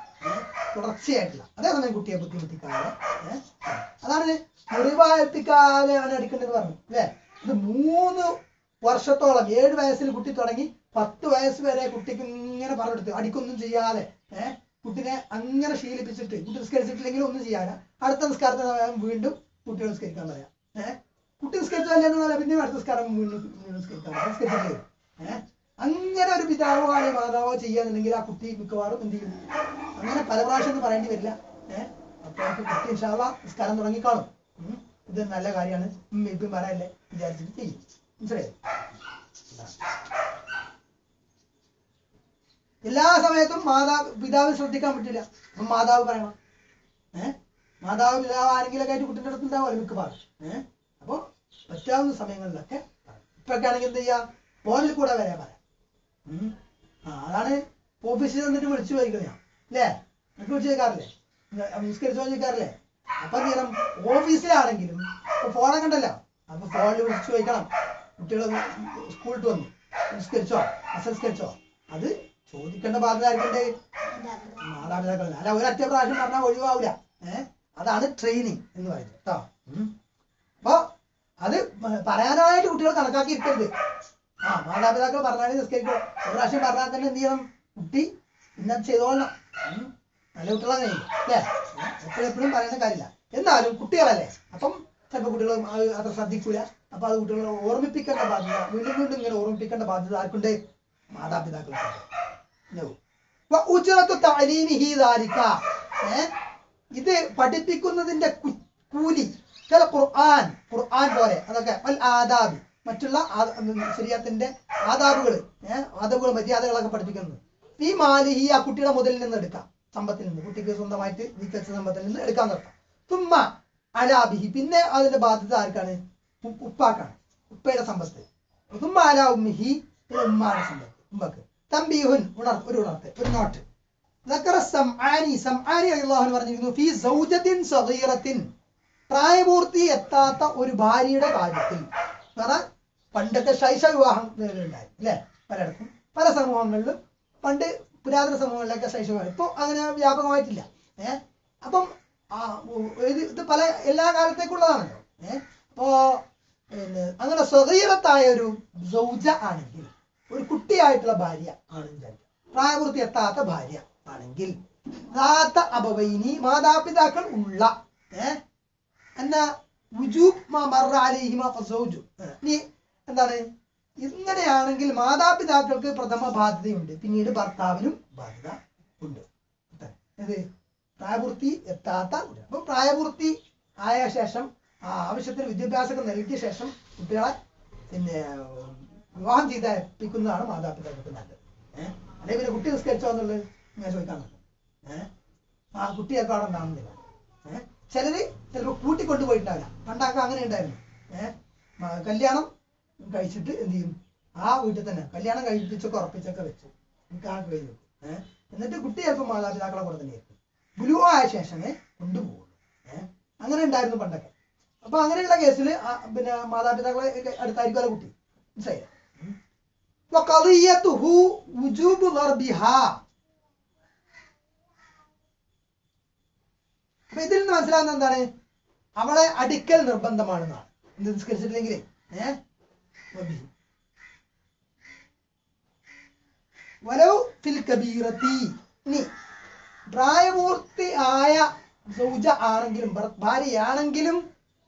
തുടർച്ചയായിട്ടില്ല. അതേസമയം കുട്ടിയെ ബുദ്ധിമുട്ടിക്കാതെ അതാണ് മുറിവാഴ്ത്തിക്കാതെ അവൻ അടിക്കേണ്ടത് പറഞ്ഞു അല്ലേ. ഇത് മൂന്ന് വർഷത്തോളം ഏഴ് വയസ്സിൽ കുട്ടി തുടങ്ങി പത്ത് വയസ്സ് വരെ കുട്ടിക്ക് ഇങ്ങനെ പറഞ്ഞെടുത്ത് അടിക്കൊന്നും ചെയ്യാതെ ഏഹ് കുട്ടിനെ അങ്ങനെ ശീലിപ്പിച്ചിട്ട് കുട്ടി നിസ്കരിച്ചിട്ടില്ലെങ്കിൽ ഒന്നും ചെയ്യാതെ അടുത്ത നിസ്കാരത്തിന് സമയം വീണ്ടും കുട്ടികൾ നിസ്കരിക്കാൻ പറയാം. ഏഹ് കുട്ടി നിസ്കരിച്ചതല്ലേ എന്ന് പറഞ്ഞാൽ പിന്നെ അടുത്ത നിസ്കാരം വീണ്ടും നിസ്കരിക്കാൻ നിസ്കരിച്ചിട്ടില്ലേ. ഏഹ് അങ്ങനെ ഒരു പിതാവോ ആണെ മാതാവോ ചെയ്യാന്നുണ്ടെങ്കിൽ ആ കുട്ടി മിക്കവാറും എന്ത് ചെയ്യും, അങ്ങനെ പല പ്രാവശ്യം ഒന്നും പറയേണ്ടി വരില്ല. ഏഹ് അപ്പൊ കുട്ടി ഇൻഷാള്ള നിസ്കാരം തുടങ്ങിക്കാണും. ഇത് നല്ല കാര്യമാണ് ഇപ്പം പറയല്ലേ വിചാരിച്ചിട്ട് ചെയ്യും. മനസ്സിലായോ? എല്ലാ സമയത്തും മാതാവ് പിതാവ് ശ്രദ്ധിക്കാൻ പറ്റില്ല. അപ്പം മാതാവ് പറയണം. ഏഹ് മാതാവ് പിതാവ് ആരെങ്കിലൊക്കെ ആയിട്ട് കുട്ടിൻ്റെ അടുത്ത് ഉണ്ടാവുമല്ലോ മിക്കവാറും. ഏഹ് അപ്പോൾ പറ്റാവുന്ന സമയങ്ങളിലൊക്കെ ഇപ്പൊക്കെ ആണെങ്കിൽ എന്ത് ചെയ്യാം, ഫോണിൽ കൂടെ വരാൻ പറയാം. ആ അതാണ് ഓഫീസിൽ വന്നിട്ട് വിളിച്ചു ചോദിക്കുന്നത് ഞാൻ അല്ലേ, എനിക്ക് വിളിച്ചു ചോദിക്കാറില്ലേ, നിസ്കരിച്ചു ചോദിക്കാറില്ലേ. അപ്പൊ നേരം ഓഫീസിലാണെങ്കിലും ഇപ്പൊ ഫോണൊക്കെ കണ്ടല്ലോ, അപ്പൊ ഫോണിൽ വിളിച്ചു ചോദിക്കണം കുട്ടികൾ സ്കൂളിട്ട് വന്നു നിസ്കരിച്ചോ അസംസ്കരിച്ചോ, അത് ചോദിക്കേണ്ട ബാധ്യത ആയിരിക്കണ്ടേ മാതാപിതാക്കൾ. അല്ല ഒരൊറ്റ പ്രാവശ്യം പറഞ്ഞാൽ ഒഴിവാവില്ല. ഏഹ് അതാണ് ട്രെയിനിങ് എന്ന് പറയുന്നത് കേട്ടോ. അപ്പൊ അത് പറയാനായിട്ട് കുട്ടികൾ കണക്കാക്കി ഇരിക്കരുത്. ആ മാതാപിതാക്കൾ പറഞ്ഞാൽ നിസ്കരിക്കും ഒരു പ്രാവശ്യം പറഞ്ഞാൽ തന്നെ എന്ത് ചെയ്യണം, കുട്ടി ഇന്നത് ചെയ്തോളണം. നല്ല കുട്ടികളാ കഴിയില്ല അല്ലേ, എപ്പോഴും എപ്പോഴും പറയേണ്ട കാര്യമില്ല. എന്നാലും കുട്ടികളല്ലേ, അപ്പം ചിലപ്പോൾ കുട്ടികൾ അത്ര ശ്രദ്ധിക്കൂല. അപ്പൊ അത് കുട്ടികളെ ഓർമ്മിപ്പിക്കേണ്ട ബാധ്യത വീണ്ടും വീണ്ടും ഇങ്ങനെ ഓർമ്മിപ്പിക്കേണ്ട ബാധ്യത ആർക്കുണ്ട്, മാതാപിതാക്കൾക്ക്. ഇത് പഠിപ്പിക്കുന്നതിന്റെ കൂലി ചില ഖുർആൻ ഖുർആൻ പോലെ അതൊക്കെ ആദാബി മറ്റുള്ള ശരീഅത്തിന്റെ ആദാബുകൾ ഏഹ് ആദാബുകൾ മര്യാദകളൊക്കെ പഠിപ്പിക്കുന്നത് ഈ മാലിഹി ആ കുട്ടിയുടെ മുതലിൽ നിന്ന് എടുക്കാം, സമ്പത്തിൽ നിന്ന് കുട്ടിക്ക് സ്വന്തമായിട്ട് നീക്കച്ച സമ്പത്തിൽ നിന്ന് എടുക്കാൻ നിർത്താം. തുമ്മ അലാബിഹി പിന്നെ അതിന്റെ ബാധ്യത ആർക്കാണ്, ഉപ്പാക്കാണ്, ഉപ്പയുടെ സമ്പത്ത്. തുമ്മ അലാ ഉമ്മിഹി പിന്നെ ഉമ്മാന്റെ സമ്പത്ത് ഉമ്മക്ക്. തംബീഹുൻ ഉണർ ഒരു ഉണർത്ത് ഒരു നോട്ട്. ദക്കറ സംആനി സംആനി റളിയല്ലാഹു അൻഹു പറഞ്ഞിരിക്കുന്നു ഫീ സൗജത്തിൻ സഗീറത്തിൻ പ്രായപൂർത്തി എത്താത്ത ഒരു ഭാര്യയുടെ കാര്യത്തിൽ. കാരണം പണ്ടത്തെ ശൈശ വിവാഹം ഉണ്ടായിരുന്നു അല്ലേ പലയിടത്തും പല സമൂഹങ്ങളിലും. പണ്ട് പുരാതന സംഭവങ്ങളിലൊക്കെ ശൈശവമാണ്. ഇപ്പോൾ അങ്ങനെ വ്യാപകമായിട്ടില്ല. ഏഹ് അപ്പം ഇത് ഇത് പല എല്ലാ കാലത്തേക്കുള്ളതാണല്ലോ. ഏഹ് അപ്പോൾ പിന്നെ അങ്ങനെ സ്വകീയത്തായ ഒരു സൗജ ആണെങ്കിൽ, ഒരു കുട്ടിയായിട്ടുള്ള ഭാര്യ ആണെങ്കിൽ, പ്രായപൂർത്തി എത്താത്ത ഭാര്യ ആണെങ്കിൽ, അപവൈനി മാതാപിതാക്കൾ ഉള്ള ഏഹ് എന്നാ ഇനി എന്താണ് ഇങ്ങനെയാണെങ്കിൽ മാതാപിതാക്കൾക്ക് പ്രഥമ ബാധ്യതയുണ്ട്, പിന്നീട് ഭർത്താവിനും ബാധ്യത ഉണ്ട്. ഇത് പ്രായപൂർത്തി എത്താത്ത ഉണ്ട്. അപ്പൊ പ്രായപൂർത്തി ആയ ശേഷം ആവശ്യത്തിന് വിദ്യാഭ്യാസമൊക്കെ നൽകിയ ശേഷം കുട്ടികളെ പിന്നെ വിവാഹം ചെയ്ത് ഏൽപ്പിക്കുന്നതാണ് മാതാപിതാക്കൾക്ക് നല്ലത്. ഏഹ് അല്ലെങ്കിൽ പിന്നെ കുട്ടി നിസ്കരിച്ചോ എന്നുള്ളത് ഞാൻ ചോദിക്കാൻ പറ്റും. ഏഹ് ആ കുട്ടിയൊക്കെ അവിടെ ഉണ്ടാവുന്നില്ല. ഏഹ് ചിലര് ചിലപ്പോൾ കൂട്ടിക്കൊണ്ടുപോയിട്ടുണ്ടാവില്ല. പണ്ടൊക്കെ അങ്ങനെ ഉണ്ടായിരുന്നു. ഏഹ് കല്യാണം കഴിച്ചിട്ട് എന്ത് ചെയ്യും, ആ വീട്ടിൽ തന്നെ കല്യാണം കഴിപ്പിച്ചൊക്കെ ഉറപ്പിച്ചൊക്കെ വെച്ചു കഴിഞ്ഞു. ഏഹ് എന്നിട്ട് കുട്ടി ചിലപ്പോൾ മാതാപിതാക്കളെ കൂടെ തന്നെ ആയിരിക്കും, ഗുരുവോ ആയ ശേഷമേ കൊണ്ടുപോകുള്ളൂ. ഏഹ് അങ്ങനെ ഉണ്ടായിരുന്നു പണ്ടൊക്കെ. അപ്പൊ അങ്ങനെയുള്ള കേസിൽ പിന്നെ മാതാപിതാക്കളെ അടുത്തായിരിക്കും അല്ല കുട്ടി. മനസ്സിലായി? അപ്പൊ ഇതിൽ നിന്ന് മനസ്സിലാകുന്ന എന്താണ്, അവളെ അടുക്കൽ നിർബന്ധമാണെന്നാണ്. ഇത് നിസ്കരിച്ചിട്ടില്ലെങ്കിൽ ഏഹ് പ്രായപൂർത്തി ആയ സൗജ ആണെങ്കിലും ഭാര്യയാണെങ്കിലും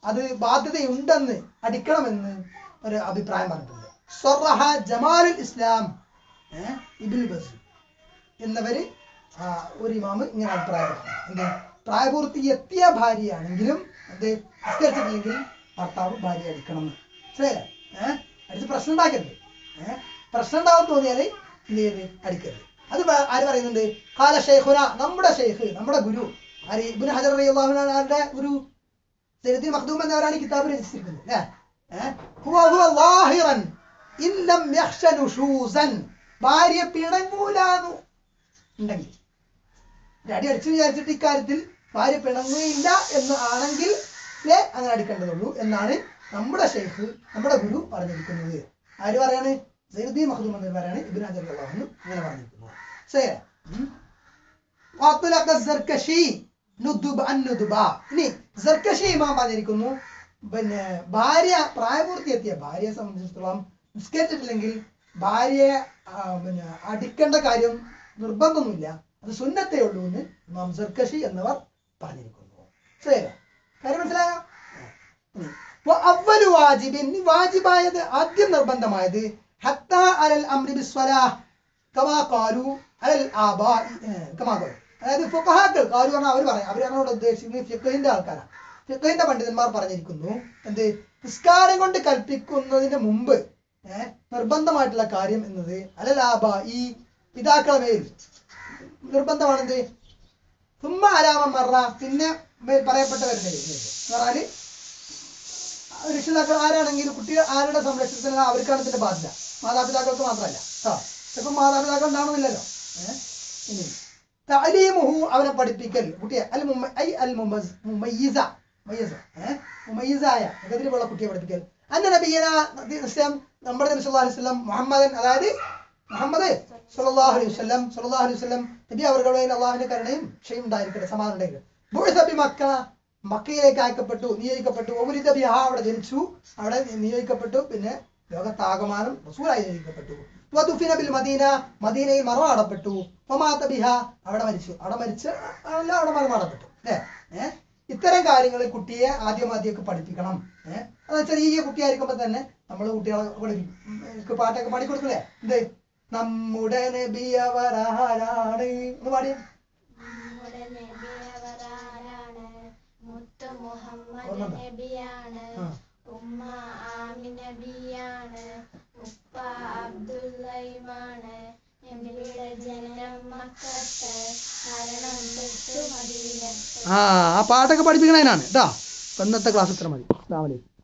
അത് ബാധ്യതയുണ്ടെന്ന് അടിക്കണമെന്ന് ഒരു അഭിപ്രായം പറഞ്ഞിട്ടുണ്ട്. സറഹ ജമാലുൽ ഇസ്ലാം ഇബ്നുൽ ബസീർ എന്നവര് ഒരു ഇമാമ് ഇങ്ങനെ അഭിപ്രായപ്പെടുന്നു. എന്ത്, പ്രായപൂർത്തി എത്തിയ ഭാര്യയാണെങ്കിലും അത് നിസ്കരിച്ചിട്ടില്ലെങ്കിൽ ഭർത്താവ് ഭാര്യ അടിക്കണം. ശരിയല്ല? ഏഹ് അടുത്ത് പ്രശ്നം ഉണ്ടാക്കരുത്. ഏഹ് പ്രശ്നം ഉണ്ടാവും തോന്നിയാല് എന്ത് ചെയ്ത് അടിക്കരുത്. അത് ആര് പറയുന്നുണ്ട്? ഖാല ശൈഖുന, നമ്മുടെ ശൈഖ്, നമ്മുടെ ഗുരു ആര്? ഇബ്നു ഹജർ റളിയല്ലാഹു അൻഹുവിന്റെ ഗുരു സയ്യിദുൽ മഖ്ദൂം എന്നവരാണ് ഈ കിതാബ് രചിച്ചിരിക്കുന്നത്. അല്ലേ? ഏഹ് ഹുവ ഹുവ ളാഹിറൻ ഇൻ ലം യഖ്ശ നുഷൂസൻ, ഭാര്യ പിണങ്ങൂലാന്നു ഉണ്ടെങ്കിൽ, അടി അടിച്ചു വിചാരിച്ചിട്ട് ഇക്കാര്യത്തിൽ ഭാര്യ പിണങ്ങുകയില്ല എന്ന് ആണെങ്കിൽ അങ്ങനെ അടിക്കേണ്ടതുള്ളൂ എന്നാണ് നമ്മുടെ ശൈഖ്, നമ്മുടെ ഗുരു പറഞ്ഞിരിക്കുന്നത്. ആര് പറയാണ്? സയ്യിദുൽ മഖ്ദൂം എന്നവരാണ് ഇബ്നു ഹജർ റളിയല്ലാഹു അൻഹു അങ്ങനെ പറഞ്ഞിരിക്കുന്നത്. ശരിയാ? ഖാതുലക സർകശി നുദുബ അൻ നുദുബ, ഇനി സർകശി ഇമാം പറഞ്ഞിരിക്കുന്നു, പിന്നെ ഭാര്യ പ്രായപൂർത്തി എത്തിയ ഭാര്യയെ സംബന്ധിച്ചിടത്തോളം നിസ്കരിച്ചിട്ടില്ലെങ്കിൽ ഭാര്യയെ പിന്നെ അടിക്കേണ്ട കാര്യം നിർബന്ധമൊന്നുമില്ല, അത് സുന്നത്തേ ഉള്ളൂ എന്ന് ഇമാം സർകശി എന്നവർ പറഞ്ഞിരിക്കുന്നു. ശരിയാ? കാര്യം മനസ്സിലായോ? അവ്വലു വാജിബിൻ, വാജിബായത്, ആദ്യം നിർബന്ധമായത്, ഹത്താ അലൽ അംരി ബിസ്സലാഹ് കമാ ഖാലു അലൽ ആബാഇ കമാ ഖാലു, അതായത് ഫുഖഹാക്കൾ ഖാലു പറഞ്ഞാൽ അവർ പറയും, അവരാണ് അവിടെ ഉദ്ദേശിക്കുന്നത് ഫിഖഹിന്റെ ആൾക്കാരാണ്. ഫിഖഹിന്റെ പണ്ഡിതന്മാർ പറഞ്ഞിരിക്കുന്നു എന്ത്, നിസ്കാരം കൊണ്ട് കൽപ്പിക്കുന്നതിന് മുമ്പ് ഏഹ് നിർബന്ധമായിട്ടുള്ള കാര്യം എന്നത് അലൽ ആബാഇ, പിതാക്കളെ മേൽ നിർബന്ധമാണെന്ത്, സുമ്മ അലാ മൻ മറ, പിന്നെ പറയപ്പെട്ടവരുടെ പറഞ്ഞാല് രക്ഷിതാക്കൾ ആരാണെങ്കിലും കുട്ടികൾ ആരുടെ സംരക്ഷണത്തിലാണ് അവർക്കാണ് ഇതിന്റെ ബാധ്യത, മാതാപിതാക്കൾക്ക് മാത്രമല്ല. ആ ചിലപ്പോൾ മാതാപിതാക്കൾ ഉണ്ടാവണമെന്നില്ലല്ലോ. ഏഹ് തഅലീമുഹു, അവനെ പഠിപ്പിക്കൽ, കുട്ടിയെ അൽ മുമ ഐ അൽ മുമസ് മുമയ്യിസ മുമയ്യിസ ഏഹ് മുമയ്യിസായ അതിലുള്ള കുട്ടിയെ പഠിപ്പിക്കൽ. അന്ന നബിയനാ നിശ്ചയം നമ്മുടെ നബി സല്ലല്ലാഹു അലൈഹി വസല്ലം മുഹമ്മദൻ, അതായത് മുഹമ്മദ് സല്ലല്ലാഹു അലൈഹി വസല്ലം സല്ലല്ലാഹു അലൈഹി വസല്ലം നബി അവരുടെ അള്ളാഹുവിന്റെ കരുണയും ക്ഷയും ഉണ്ടായിരിക്കട്ടെ, സമാധാനം ഉണ്ടായിരിക്കട്ടെ. ബുഇസ മക്ക, മക്കയിലേക്ക് അയക്കപ്പെട്ടു, നിയോഗിക്കപ്പെട്ടു. ഒരിത ബിഹ, അവിടെ ജനിച്ചു, അവിടെ നിയോഗിക്കപ്പെട്ടു, പിന്നെ ലോകത്താകമാനം റസൂലായി നിയോഗിക്കപ്പെട്ടു. വദുഫിന ബിൽ മദീന, മദീനയിൽ മറമാടപ്പെട്ടു. വമാത ബിഹ, അവിടെ മരിച്ചു, അവിടെ മരിച്ച് അല്ല അവിടെ മറമാടപ്പെട്ടു. അല്ലേ? ഏഹ് ഇത്തരം കാര്യങ്ങൾ കുട്ടിയെ ആദ്യം ആദ്യമൊക്കെ പഠിപ്പിക്കണം. ഏഹ് അത് ചെറിയ കുട്ടിയായിരിക്കുമ്പോൾ തന്നെ നമ്മൾ കുട്ടികളെ പഠിപ്പിക്കും, പാട്ടൊക്കെ പാടിക്കൊടുക്കില്ലേ, എന്ത് നമ്മുടെ നബി അവരാരാണ് എന്ന് പാടിയ മുത്തു മുഹമ്മദ് നബിയാണ്, ഉമ്മ ആമിന നബിയാണ്, ഉപ്പ അബ്ദുല്ലൈമാണ്, നബിയുടെ ജനനം മക്കത്ത്, മരണം തൊട്ടു മദീനത്ത്. ആ ആ പാട്ടൊക്കെ പഠിപ്പിക്കണതിനാണ് ഇതാ ഇന്നത്തെ ക്ലാസ്. ഇത്ര മതി. അസ്സലാമു അലൈക്കും.